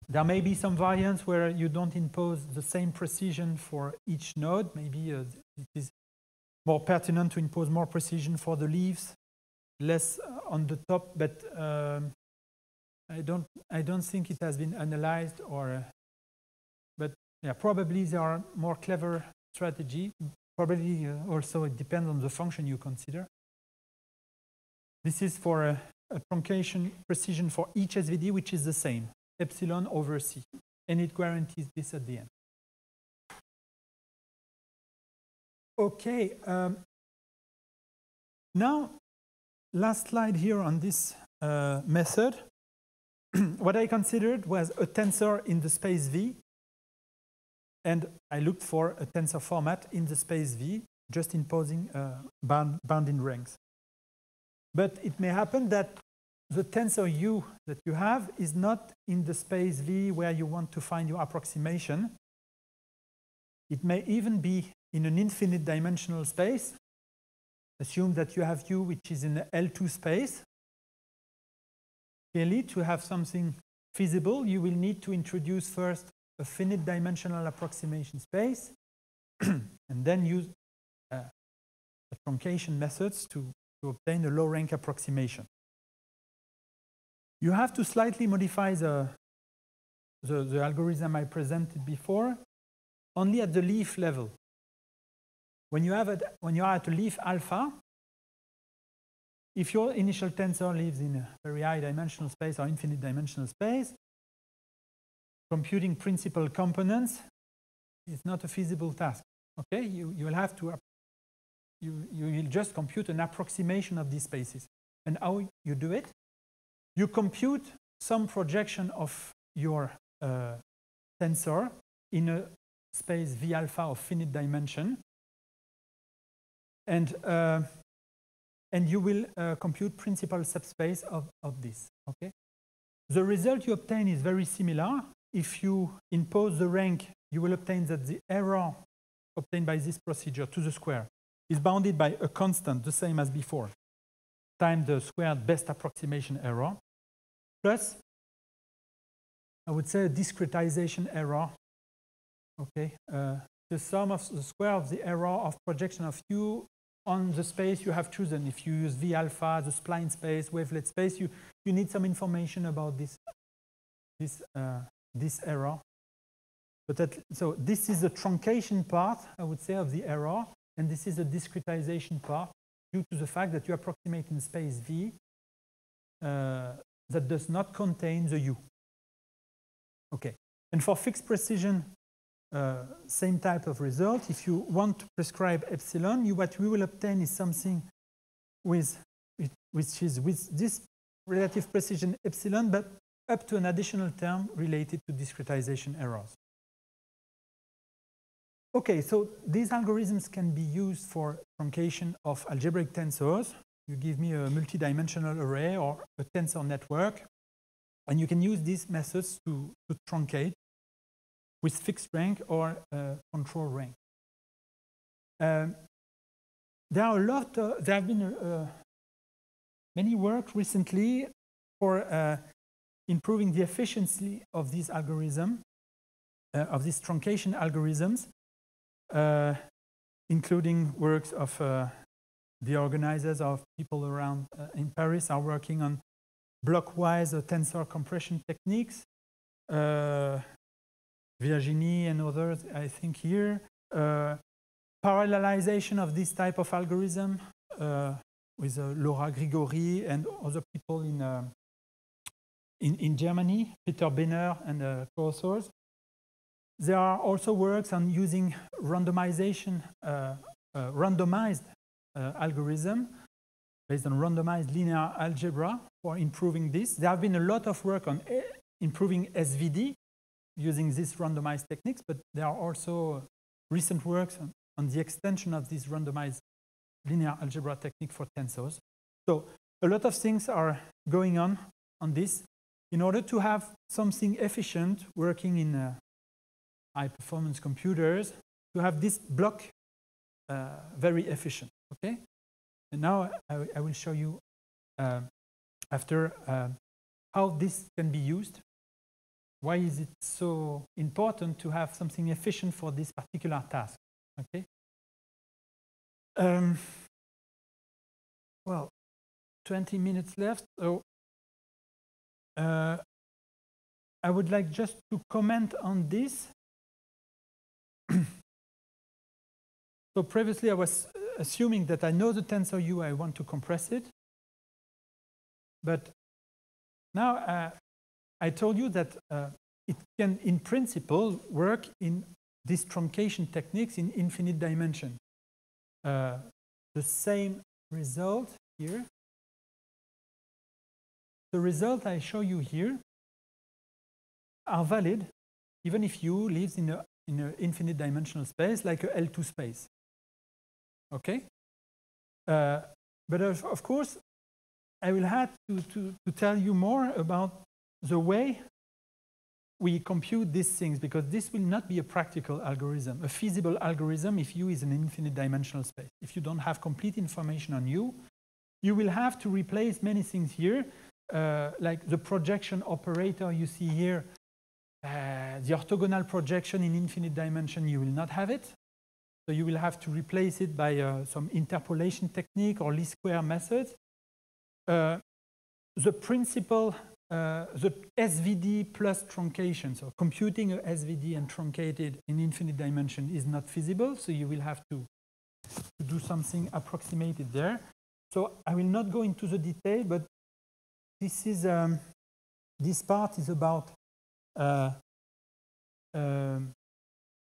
There may be some variants where you don't impose the same precision for each node. Maybe uh, it is more pertinent to impose more precision for the leaves, less on the top, but um, I, don't, I don't think it has been analyzed or... Uh, but Yeah, probably there are more clever strategy. Probably uh, also it depends on the function you consider. This is for a, a truncation precision for each S V D, which is the same, epsilon over C. And it guarantees this at the end. Okay. Um, now, last slide here on this uh, method. What I considered was a tensor in the space V. And I looked for a tensor format in the space V, just imposing uh, bound, bounding ranks. But it may happen that the tensor U that you have is not in the space V where you want to find your approximation. It may even be in an infinite dimensional space. Assume that you have U which is in the L two space. Clearly, to have something feasible, you will need to introduce first a finite dimensional approximation space, and then use uh, truncation methods to, to obtain a low rank approximation. You have to slightly modify the, the, the algorithm I presented before, only at the leaf level. When you, have a, when you are at a leaf alpha, if your initial tensor lives in a very high dimensional space or infinite dimensional space, computing principal components is not a feasible task. Okay, you, you will have to, you, you will just compute an approximation of these spaces. And how you do it? You compute some projection of your uh, tensor in a space V alpha of finite dimension. And, uh, and you will uh, compute principal subspace of, of this. Okay? The result you obtain is very similar. If you impose the rank, you will obtain that the error obtained by this procedure to the square is bounded by a constant, the same as before, times the squared best approximation error, plus, I would say, a discretization error. Okay, uh, the sum of the square of the error of projection of U on the space you have chosen. If you use V alpha, the spline space, wavelet space, you, you need some information about this. this uh, this error. But that, so this is the truncation part, I would say, of the error, and this is the discretization part due to the fact that you approximate in space V uh, that does not contain the U. Okay, and for fixed precision, uh, same type of result. If you want to prescribe epsilon, you, what we will obtain is something with, which is with this relative precision epsilon, but up to an additional term related to discretization errors. Okay, so these algorithms can be used for truncation of algebraic tensors. You give me a multidimensional array or a tensor network, and you can use these methods to, to truncate with fixed rank or uh, control rank. Um, there are a lot. Uh, there have been uh, many work recently for uh, improving the efficiency of these algorithm, uh, of these truncation algorithms, uh, including works of uh, the organizers of people around uh, in Paris are working on blockwise uh, tensor compression techniques. Uh, Virginie and others, I think, here. Uh, Parallelization of this type of algorithm uh, with uh, Laura Grigori and other people in, uh, in, in Germany, Peter Benner and uh, co-authors. There are also works on using randomization, uh, uh, randomized uh, algorithm based on randomized linear algebra for improving this. There have been a lot of work on improving S V D using these randomized techniques, but there are also recent works on on the extension of this randomized linear algebra technique for tensors. So a lot of things are going on on this in order to have something efficient working in uh, high-performance computers, to have this block uh, very efficient, okay? And now I, I will show you uh, after uh, how this can be used. Why is it so important to have something efficient for this particular task? Okay. Um, well, twenty minutes left, so uh, I would like just to comment on this. So previously I was assuming that I know the tensor U, I want to compress it. But now uh, I told you that uh, it can, in principle, work in these truncation techniques in infinite dimension. Uh, the same result here. The result I show you here are valid even if U lives in an in a infinite dimensional space like a L two space. Okay? Uh, but of, of course, I will have to, to, to tell you more about the way we compute these things, because this will not be a practical algorithm, a feasible algorithm if U is an infinite dimensional space. If you don't have complete information on U, you will have to replace many things here, uh, like the projection operator you see here, uh, the orthogonal projection in infinite dimension, you will not have it. So you will have to replace it by uh, some interpolation technique or least square method. Uh, the principle Uh, the S V D plus truncation, so computing a S V D and truncated in infinite dimension is not feasible, so you will have to, to do something approximated there. So I will not go into the detail, but this is um, this part is about uh, uh,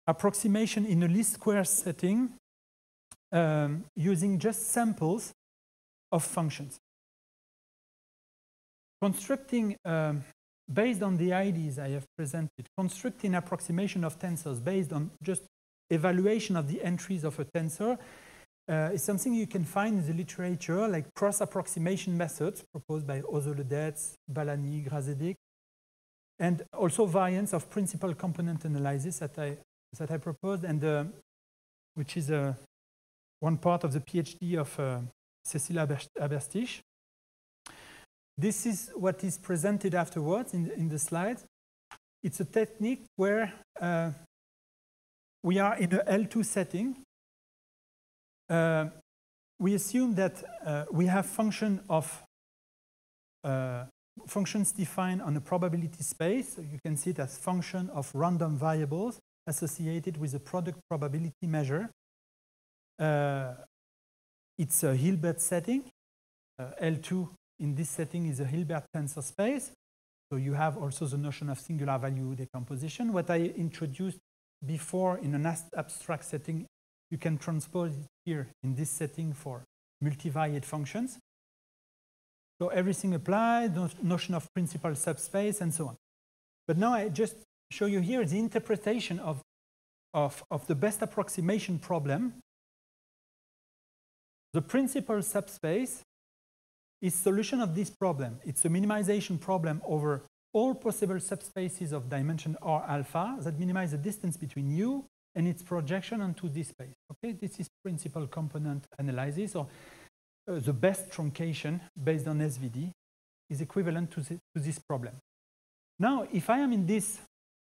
approximation in a least square setting um, using just samples of functions. Constructing, um, based on the I Ds I have presented, constructing approximation of tensors based on just evaluation of the entries of a tensor uh, is something you can find in the literature, like cross-approximation methods proposed by Ozolodets, Balani, Grasedyck, and also variants of principal component analysis that I, that I proposed, and uh, which is uh, one part of the PhD of uh, Cécile Aberstiche. This is what is presented afterwards in the, in the slides. It's a technique where uh, we are in an L two setting. Uh, we assume that uh, we have function of uh, functions defined on a probability space. So you can see it as function of random variables associated with a product probability measure. Uh, it's a Hilbert setting, uh, L two. In this setting is a Hilbert tensor space. So you have also the notion of singular value decomposition. What I introduced before in an abstract setting, you can transpose it here in this setting for multivariate functions. So everything applied, the notion of principal subspace and so on. But now I just show you here the interpretation of of, of the best approximation problem, the principal subspace is solution of this problem. It's a minimization problem over all possible subspaces of dimension R alpha that minimize the distance between U and its projection onto this space. Okay, this is principal component analysis, or uh, the best truncation based on S V D is equivalent to, the, to this problem. Now, if I am in this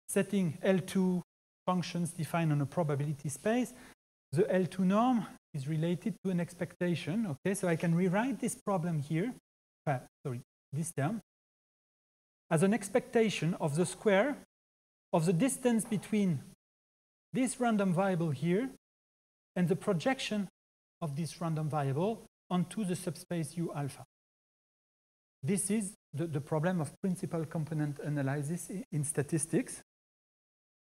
setting L two functions defined on a probability space, the L two norm is related to an expectation. Okay, so I can rewrite this problem here, uh, sorry, this term, as an expectation of the square of the distance between this random variable here and the projection of this random variable onto the subspace U alpha. This is the, the problem of principal component analysis in statistics,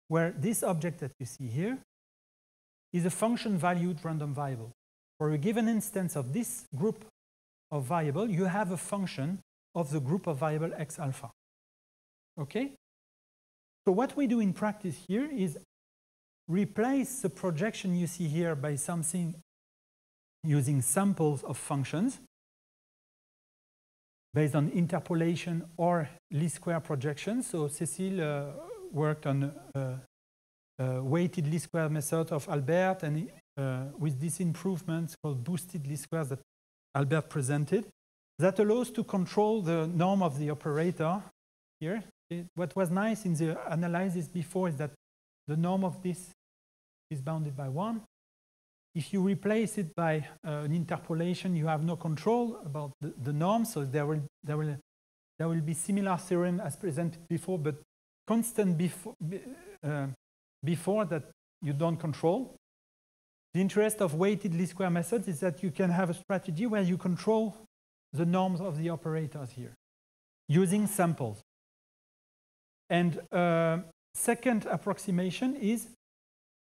where this object that you see here is a function-valued random variable. For a given instance of this group of variable, you have a function of the group of variable x alpha. Okay? So what we do in practice here is replace the projection you see here by something using samples of functions based on interpolation or least square projection. So Cécile uh, worked on uh, uh, weighted least square method of Albert, and uh, with these improvements called boosted least squares that Albert presented, that allows to control the norm of the operator here. It, what was nice in the analysis before is that the norm of this is bounded by one. If you replace it by uh, an interpolation, you have no control about the, the norm, so there will, there, will, there will be similar theorem as presented before, but constant befo uh, before that you don't control. The interest of weighted least square methods is that you can have a strategy where you control the norms of the operators here using samples. And uh, second approximation is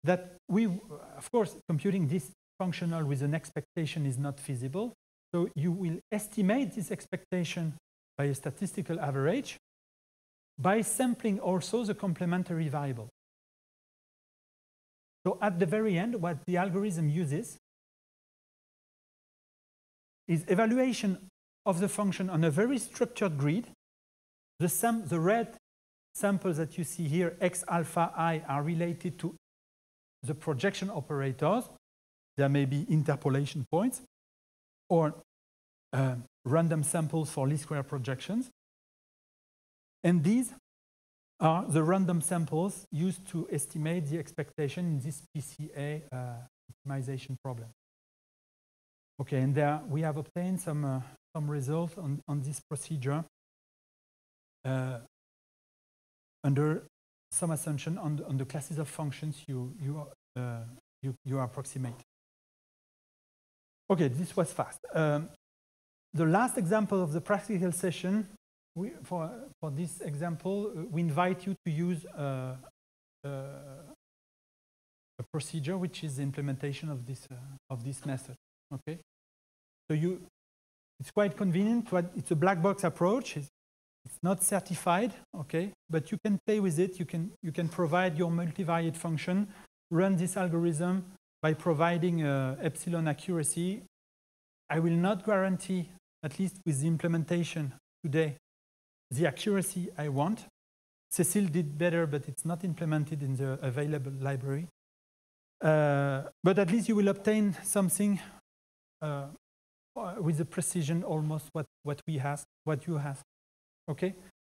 that we, of course, computing this functional with an expectation is not feasible. So you will estimate this expectation by a statistical average by sampling also the complementary variable. So at the very end, what the algorithm uses is evaluation of the function on a very structured grid. The, sam the red samples that you see here, x alpha I, are related to the projection operators. There may be interpolation points or uh, random samples for least square projections. And these are the random samples used to estimate the expectation in this P C A uh, optimization problem. Okay, and there we have obtained some, uh, some results on, on this procedure uh, under some assumption on the, on the classes of functions you, you, uh, you, you approximate. Okay, this was fast. Um, the last example of the practical session, we, for, for this example, we invite you to use uh, uh, a procedure which is the implementation of this, uh, of this method. Okay, so you, it's quite convenient, but it's a black box approach. It's, it's not certified, okay, but you can play with it. You can, you can provide your multivariate function, run this algorithm by providing uh, epsilon accuracy. I will not guarantee, at least with the implementation today, the accuracy I want. Cécile did better, but it's not implemented in the available library. Uh, but at least you will obtain something Uh, with the precision almost what, what we have, what you have, okay?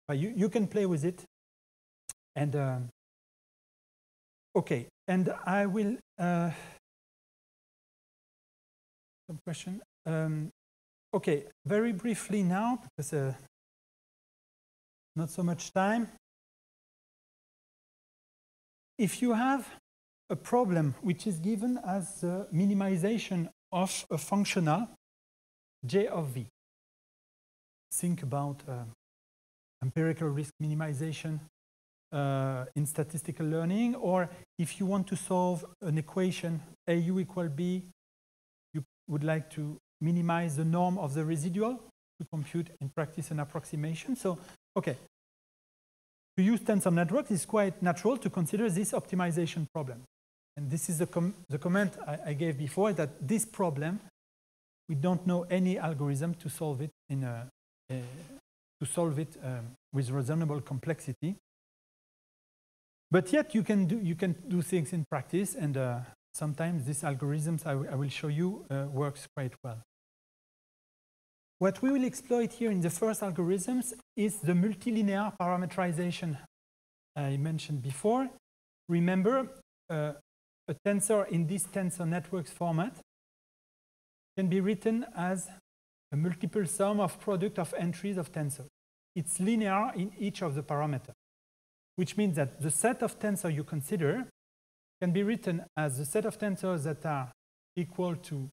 But you, you can play with it. And, uh, okay, and I will, uh, some question. Um, okay, very briefly now, because uh, not so much time. If you have a problem which is given as uh, minimization of a functional J of V. Think about uh, empirical risk minimization uh, in statistical learning, or if you want to solve an equation A U equal B, you would like to minimize the norm of the residual to compute in practice an approximation. So, okay, to use tensor networks, it's quite natural to consider this optimization problem. And this is the, com the comment I, I gave before, that this problem, we don't know any algorithm to solve it, in a, a, to solve it um, with reasonable complexity. But yet you can do, you can do things in practice, and uh, sometimes these algorithms I, I will show you uh, works quite well. What we will exploit here in the first algorithms is the multilinear parametrization I mentioned before. Remember, uh, a tensor in this tensor networks format can be written as a multiple sum of product of entries of tensors. It's linear in each of the parameters, which means that the set of tensors you consider can be written as the set of tensors that are equal to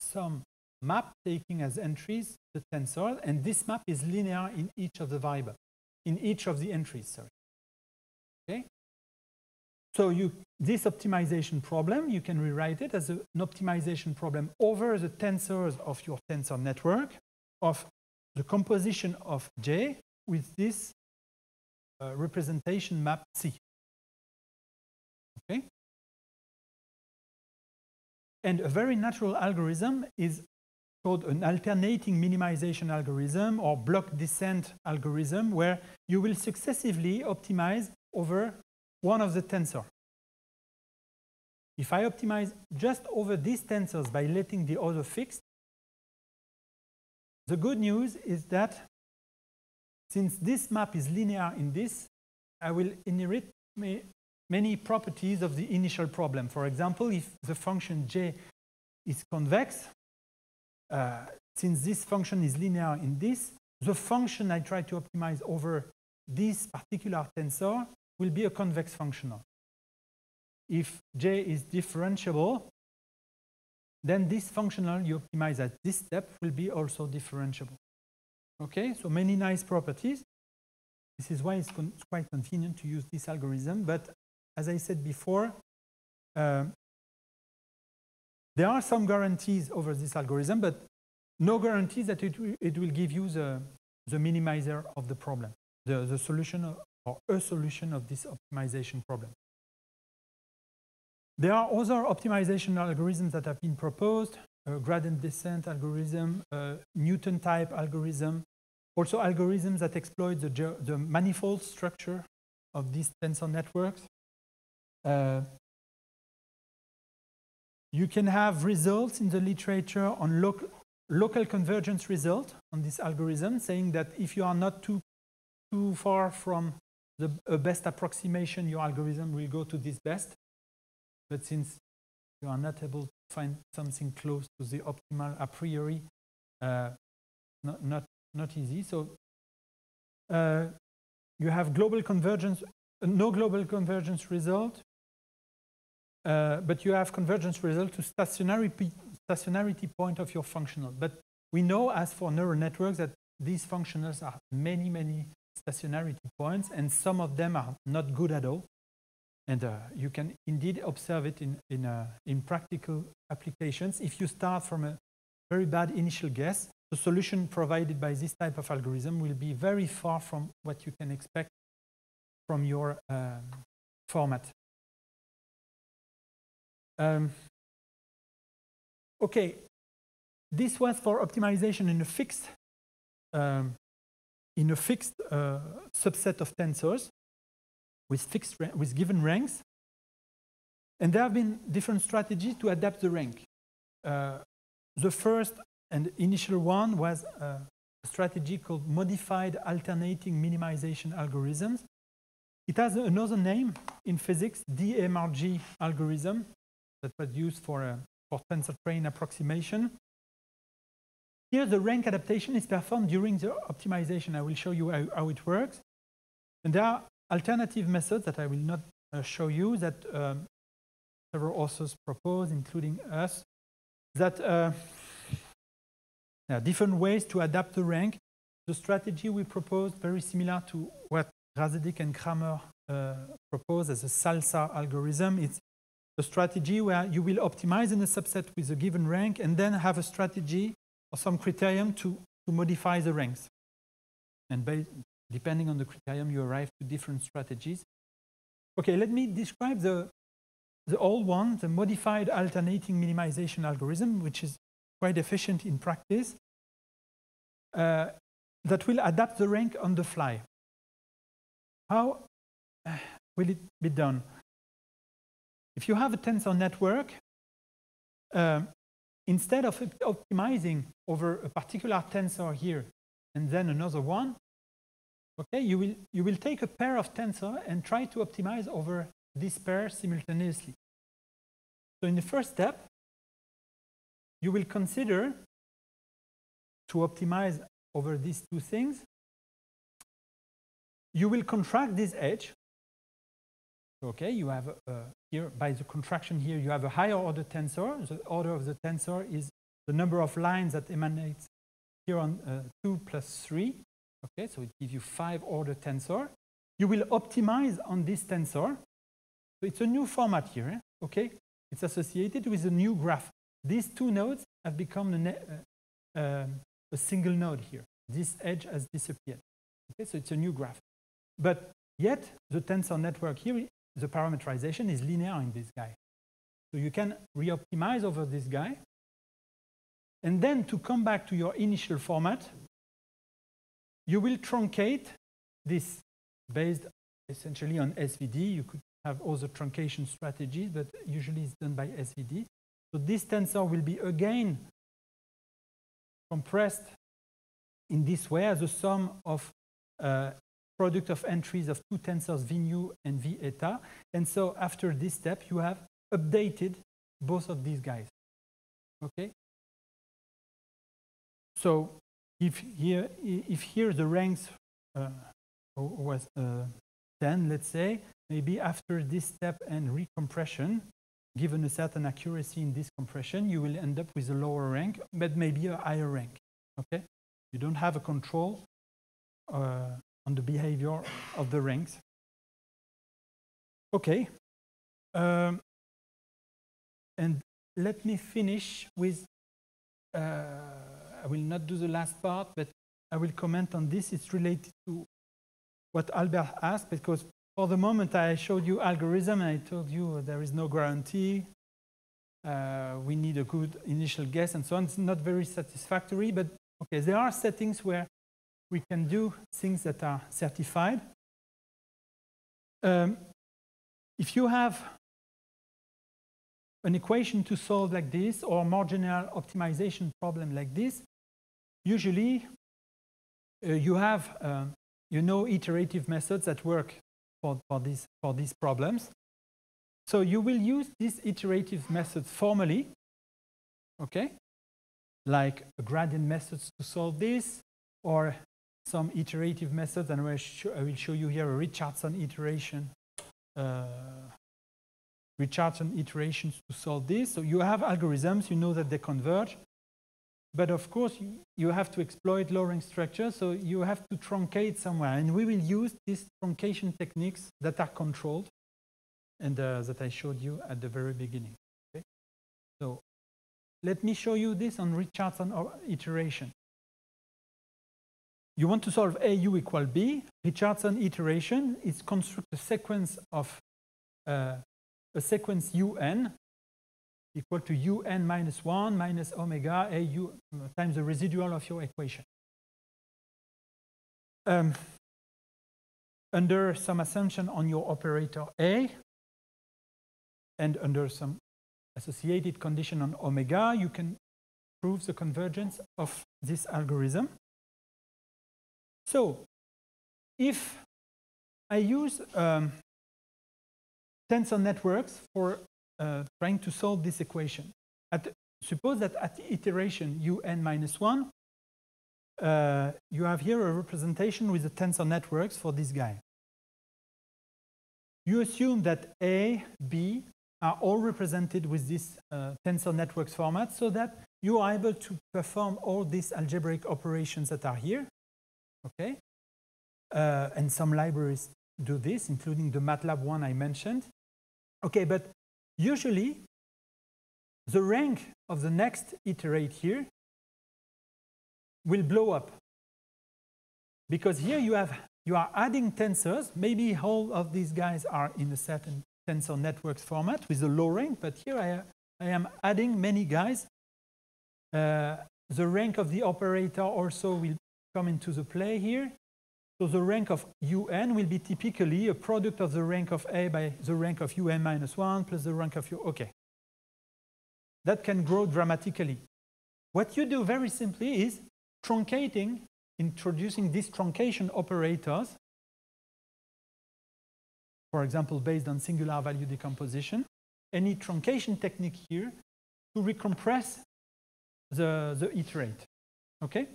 some map taking as entries the tensor, and this map is linear in each of the variables, in each of the entries, sorry. Okay? So you, this optimization problem, you can rewrite it as a, an optimization problem over the tensors of your tensor network of the composition of J with this uh, representation map C. Okay? And a very natural algorithm is called an alternating minimization algorithm or block descent algorithm, where you will successively optimize over one of the tensors. If I optimize just over these tensors by letting the other fixed, the good news is that since this map is linear in this, I will inherit many properties of the initial problem. For example, if the function J is convex, Uh, since this function is linear in this, the function I try to optimize over this particular tensor will be a convex functional. If J is differentiable, then this functional you optimize at this step will be also differentiable. Okay, so many nice properties. This is why it's, con it's quite convenient to use this algorithm, but as I said before, uh, there are some guarantees over this algorithm, but no guarantees that it, it will give you the, the minimizer of the problem, the, the solution or a solution of this optimization problem. There are other optimization algorithms that have been proposed, uh, gradient descent algorithm, uh, Newton type algorithm, also algorithms that exploit the, the manifold structure of these tensor networks. Uh, You can have results in the literature on local, local convergence result on this algorithm, saying that if you are not too, too far from the uh, best approximation, your algorithm will go to this best. But since you are not able to find something close to the optimal a priori, uh, not, not, not easy. So uh, you have global convergence, uh, no global convergence result. Uh, but you have convergence result to stationarity, stationarity point of your functional. But we know, as for neural networks, that these functionals are many, many stationarity points, and some of them are not good at all. And uh, you can indeed observe it in, in, uh, in practical applications. If you start from a very bad initial guess, the solution provided by this type of algorithm will be very far from what you can expect from your um, format. Um, okay, this was for optimization in a fixed, um, in a fixed uh, subset of tensors with fixed with given ranks, and there have been different strategies to adapt the rank. Uh, the first and initial one was a strategy called modified alternating minimization algorithms. It has another name in physics, D M R G algorithm, that was used for, uh, for tensor train approximation. Here, the rank adaptation is performed during the optimization. I will show you how, how it works. And there are alternative methods that I will not uh, show you that um, several authors propose, including us, that uh, there are different ways to adapt the rank. The strategy we proposed very similar to what Grasedyck and Kramer uh, proposed as a SALSA algorithm. It's a strategy where you will optimize in a subset with a given rank and then have a strategy or some criterion to, to modify the ranks. And based, depending on the criterion, you arrive to different strategies. Okay, let me describe the, the old one, the modified alternating minimization algorithm, which is quite efficient in practice, uh, that will adapt the rank on the fly. How will it be done? If you have a tensor network, uh, instead of optimizing over a particular tensor here and then another one, okay, you will, you will take a pair of tensors and try to optimize over this pair simultaneously. So in the first step, you will consider to optimize over these two things. You will contract this edge. Okay, you have uh, here, by the contraction here, you have a higher order tensor. The order of the tensor is the number of lines that emanates here on uh, two plus three. Okay, so it gives you five order tensor. You will optimize on this tensor. So it's a new format here, eh? Okay? It's associated with a new graph. These two nodes have become a, uh, a single node here. This edge has disappeared. Okay, so it's a new graph. But yet, the tensor network here, the parameterization is linear in this guy. So you can re-optimize over this guy. And then to come back to your initial format, you will truncate this based essentially on S V D. You could have other truncation strategies, but usually it's done by S V D. So this tensor will be again compressed in this way as a sum of uh, product of entries of two tensors V nu and V eta. And so after this step, you have updated both of these guys. Okay? So if here, if here the ranks uh, was uh, ten, let's say, maybe after this step and recompression, given a certain accuracy in this compression, you will end up with a lower rank, but maybe a higher rank. Okay, you don't have a control uh, on the behavior of the ranks. Okay, um, and let me finish with. Uh, I will not do the last part, but I will comment on this. It's related to what Albert asked, because for the moment I showed you algorithm and I told you there is no guarantee. Uh, we need a good initial guess and so on. It's not very satisfactory, but okay, there are settings where we can do things that are certified. Um, if you have an equation to solve like this or more general optimization problem like this, usually, uh, you have, uh, you know, iterative methods that work for, for, this, for these problems. So you will use these iterative methods formally, okay? Like gradient methods to solve this, or some iterative methods, and I will, sh I will show you here a Richardson iteration, uh, Richardson iterations to solve this. So you have algorithms, you know that they converge. But of course, you, you have to exploit low-rank structures, so you have to truncate somewhere. And we will use these truncation techniques that are controlled and uh, that I showed you at the very beginning. Okay? So let me show you this on Richardson iteration. You want to solve A u equal B. Richardson iteration is construct a sequence of uh, a sequence un equal to un minus one minus omega au times the residual of your equation. Um, under some assumption on your operator A and under some associated condition on omega, you can prove the convergence of this algorithm. So if I use um, tensor networks for uh, trying to solve this equation. At, suppose that at iteration un minus one, uh, you have here a representation with the tensor networks for this guy. You assume that A, B are all represented with this uh, tensor networks format so that you are able to perform all these algebraic operations that are here. Okay, uh, and some libraries do this, including the MATLAB one I mentioned. Okay, but usually the rank of the next iterate here will blow up, because here you have You are adding tensors. Maybe all of these guys are in a certain tensor networks format with a low rank, but here I, I am adding many guys. Uh, the rank of the operator also will come into the play here. So the rank of U N will be typically a product of the rank of A by the rank of U N minus one plus the rank of U. Okay. That can grow dramatically. What you do very simply is truncating, introducing these truncation operators, for example, based on singular value decomposition, any truncation technique here to recompress the, the iterate, okay?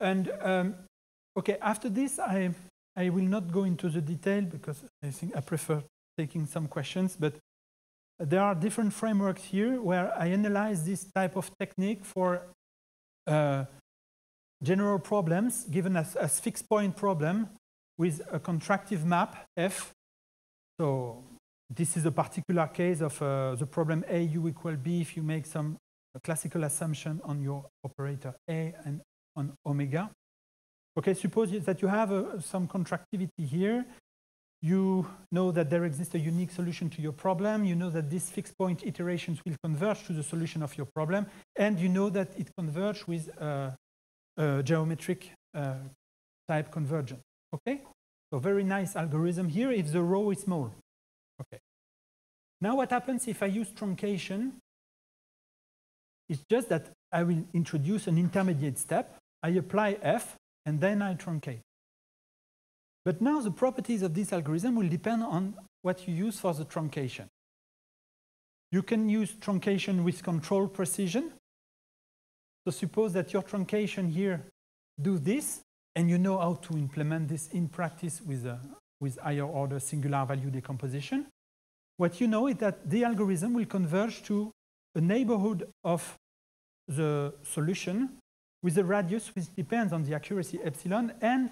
And, um, okay, after this, I, I will not go into the detail because I think I prefer taking some questions, but there are different frameworks here where I analyze this type of technique for uh, general problems given as, as fixed point problem with a contractive map F. So this is a particular case of uh, the problem A u equal B if you make some classical assumption on your operator A and on omega. Okay, suppose that you have uh, some contractivity here. You know that there exists a unique solution to your problem. You know that these fixed point iterations will converge to the solution of your problem. And you know that it converges with uh, uh, geometric uh, type convergence. Okay? So very nice algorithm here if the row is small. Okay. Now what happens if I use truncation? It's just that I will introduce an intermediate step. I apply F and then I truncate. But now the properties of this algorithm will depend on what you use for the truncation. You can use truncation with control precision. So suppose that your truncation here do this, and you know how to implement this in practice with, a, with higher order singular value decomposition. What you know is that the algorithm will converge to a neighborhood of the solution with a radius which depends on the accuracy epsilon and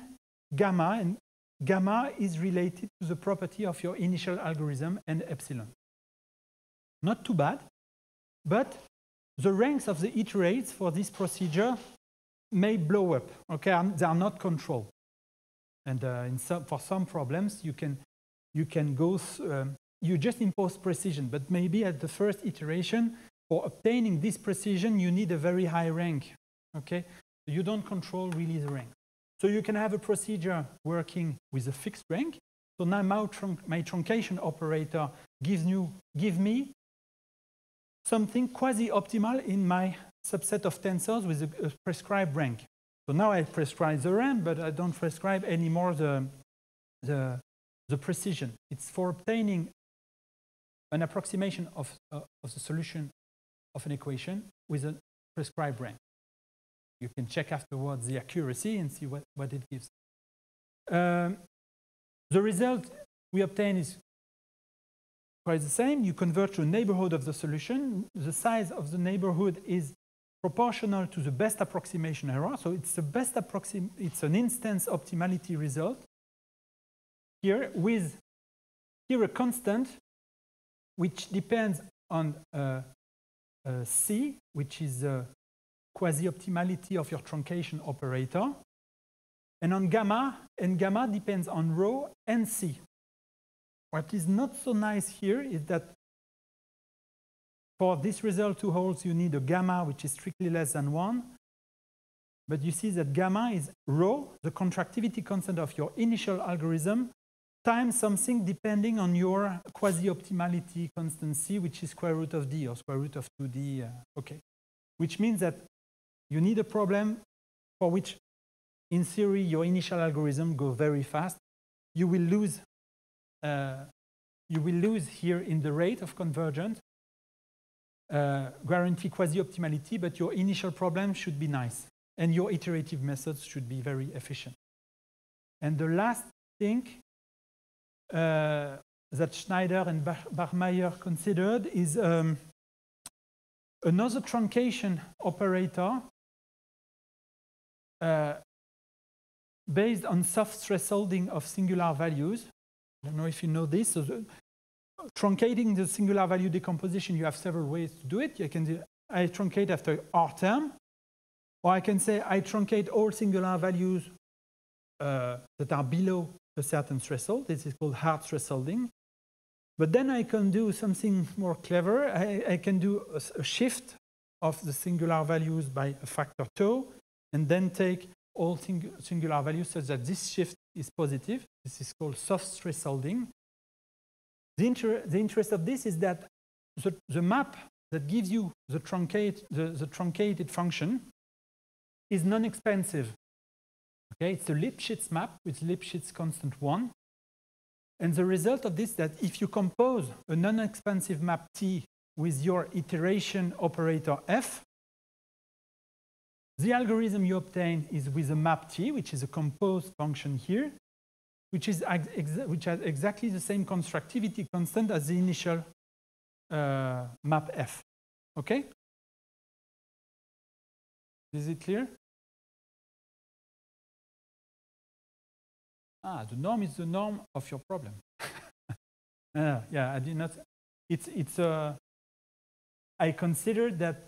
gamma, and gamma is related to the property of your initial algorithm and epsilon. Not too bad, but the ranks of the iterates for this procedure may blow up, okay? They are not controlled. And uh, in some, for some problems, you can, you can go, um, you just impose precision, but maybe at the first iteration, for obtaining this precision, you need a very high rank, okay? You don't control really the rank. So you can have a procedure working with a fixed rank. So now my, trun my truncation operator gives, you, gives me something quasi-optimal in my subset of tensors with a, a prescribed rank. So now I prescribe the rank, but I don't prescribe anymore the, the, the precision. It's for obtaining an approximation of, uh, of the solution of an equation with a prescribed rank. You can check afterwards the accuracy and see what, what it gives. Um, the result we obtain is quite the same. You converge to a neighborhood of the solution. The size of the neighborhood is proportional to the best approximation error. So it's the best approxim it's an instance optimality result here with here a constant which depends on uh, uh, C, which is uh, quasi-optimality of your truncation operator, and on gamma, and gamma depends on rho and C. What is not so nice here is that for this result to hold, you need a gamma which is strictly less than one, but you see that gamma is rho, the contractivity constant of your initial algorithm, times something depending on your quasi-optimality constant C, which is square root of D or square root of two D, uh, okay, which means that you need a problem for which, in theory, your initial algorithm goes very fast. You will lose, uh, you will lose here in the rate of convergence, uh, guarantee quasi-optimality, but your initial problem should be nice, and your iterative methods should be very efficient. And the last thing uh, that Schneider and Bachmayr considered is um, another truncation operator uh, based on soft thresholding of singular values. I don't know if you know this. So the, truncating the singular value decomposition, you have several ways to do it. You can do, I truncate after R term, or I can say I truncate all singular values uh, that are below a certain threshold. This is called hard thresholding. But then I can do something more clever. I, I can do a, a shift of the singular values by a factor tau, and then take all sing singular values such that this shift is positive. This is called soft thresholding. The, inter the interest of this is that the, the map that gives you the, truncate, the, the truncated function is non-expansive. Okay, it's a Lipschitz map with Lipschitz constant one. And the result of this is that if you compose a non-expansive map T with your iteration operator F, the algorithm you obtain is with a map T, which is a composed function here, which, is ex which has exactly the same constructivity constant as the initial uh, map F. Okay? Is it clear? Ah, the norm is the norm of your problem. uh, yeah, I did not. It's, it's, uh, I consider that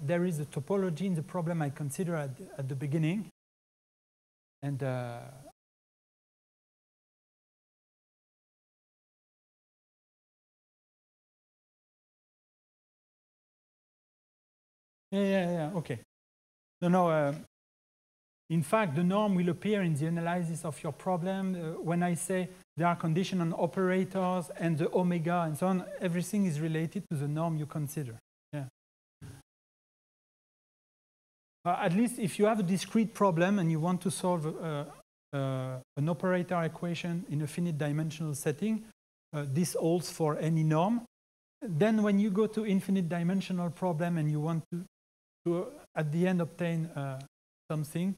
there is a topology in the problem I consider at, at the beginning. And uh, yeah, yeah, yeah, okay. No, no, uh, in fact, the norm will appear in the analysis of your problem. Uh, when I say there are conditions on operators and the omega and so on, everything is related to the norm you consider. Uh, at least if you have a discrete problem and you want to solve uh, uh, an operator equation in a finite dimensional setting, uh, this holds for any norm. Then when you go to infinite dimensional problem and you want to, to uh, at the end obtain uh, something,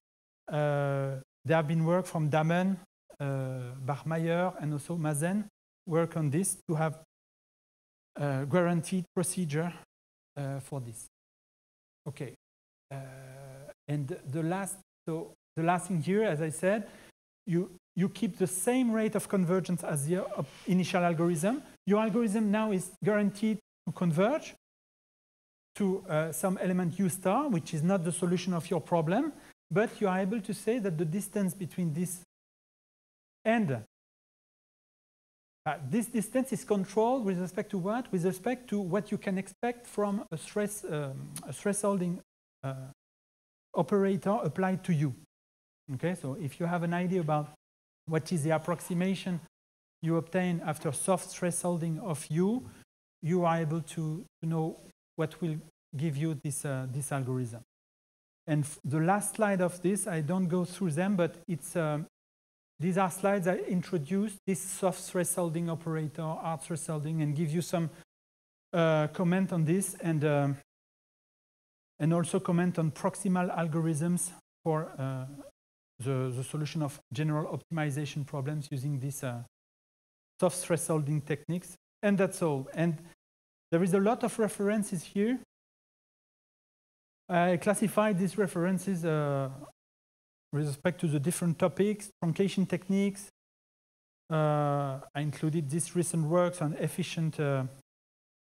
uh, there have been work from Dahmen, uh, Bachmayr, and also Mazen work on this to have a guaranteed procedure uh, for this. Okay. Uh, and the last, so the last thing here, as I said, you you keep the same rate of convergence as the initial algorithm. Your algorithm now is guaranteed to converge to uh, some element u star, which is not the solution of your problem, but you are able to say that the distance between this and uh, this distance is controlled with respect to what? With respect to what you can expect from a stress um, a thresholding Uh, operator applied to you. Okay, so if you have an idea about what is the approximation you obtain after soft thresholding of you, you are able to, to know what will give you this, uh, this algorithm. And f the last slide of this, I don't go through them, but it's, um, these are slides I introduced, this soft thresholding operator, hard thresholding, and give you some uh, comment on this. And um, and also comment on proximal algorithms for uh, the, the solution of general optimization problems using these uh, soft thresholding techniques. And that's all. And there is a lot of references here. I classified these references uh, with respect to the different topics, truncation techniques. Uh, I included these recent works on efficient, uh,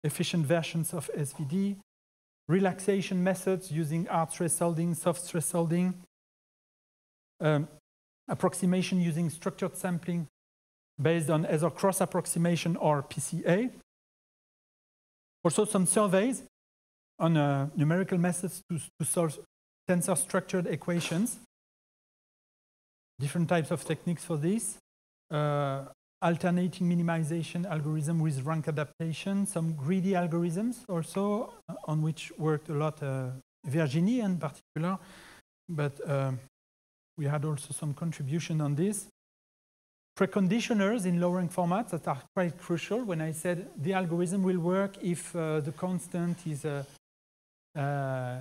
efficient versions of S V D. Relaxation methods using hard thresholding, soft thresholding, um, approximation using structured sampling based on either cross approximation or P C A. Also some surveys on uh, numerical methods to, to solve tensor structured equations. Different types of techniques for this. Uh, Alternating minimization algorithm with rank adaptation, some greedy algorithms also, uh, on which worked a lot uh, Virginie in particular, but uh, we had also some contribution on this. Preconditioners in low-rank formats that are quite crucial. When I said the algorithm will work if uh, the constant is uh, uh,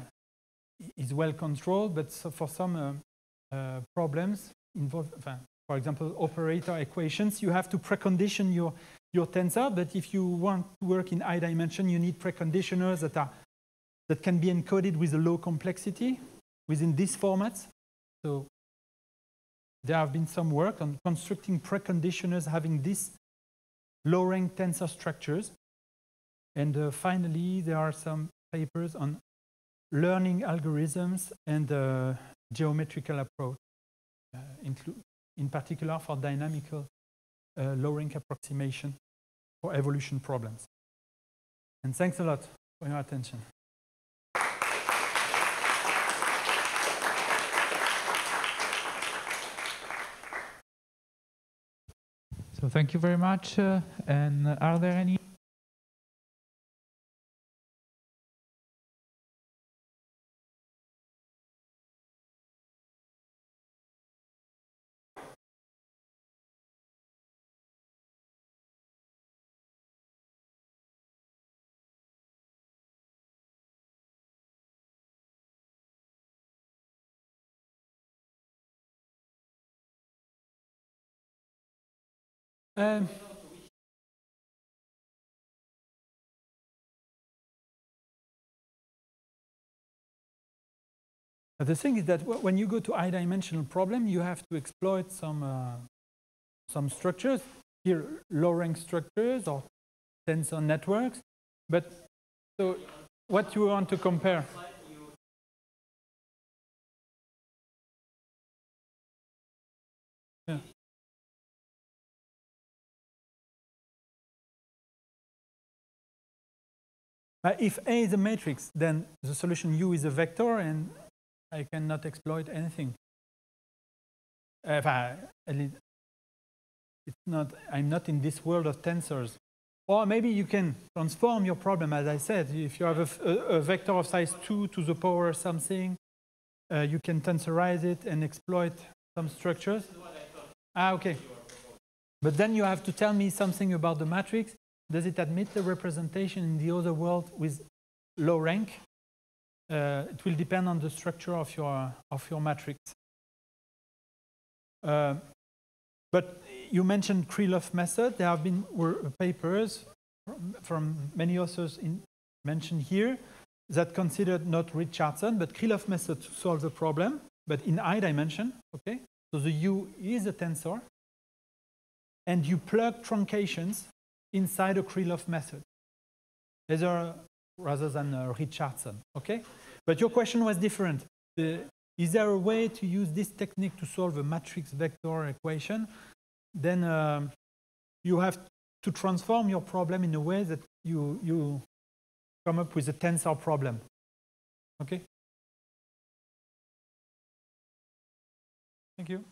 is well controlled, but so for some uh, uh, problems involved. For example, operator equations, you have to precondition your, your tensor, but if you want to work in high dimension, you need preconditioners that, are, that can be encoded with a low complexity within these formats. So there have been some work on constructing preconditioners having these low-rank tensor structures. And uh, finally, there are some papers on learning algorithms and uh, geometrical approach, uh, include. in particular for dynamical uh, low-rank approximation for evolution problems. And thanks a lot for your attention. So thank you very much. Uh, and are there any? Um, the thing is that when you go to high-dimensional problem, you have to exploit some uh, some structures here, low-rank structures or tensor networks. But so, what you want to compare? Yeah. Uh, if A is a matrix, then the solution U is a vector, and I cannot exploit anything. If I, it's not, I'm not in this world of tensors. Or maybe you can transform your problem, as I said. If you have a, a vector of size two to the power something, uh, you can tensorize it and exploit some structures. Ah, okay. But then you have to tell me something about the matrix. Does it admit the representation in the other world with low rank? Uh, it will depend on the structure of your of your matrix. Uh, but you mentioned Krylov method. There have been were papers from, from many authors in, mentioned here that considered not Richardson but Krylov method to solve the problem, but in high dimension. Okay, so the U is a tensor, and you plug truncations inside a Krylov method, either rather than a Richardson, okay? But your question was different. The, is there a way to use this technique to solve a matrix vector equation? Then um, you have to transform your problem in a way that you, you come up with a tensor problem, okay? Thank you.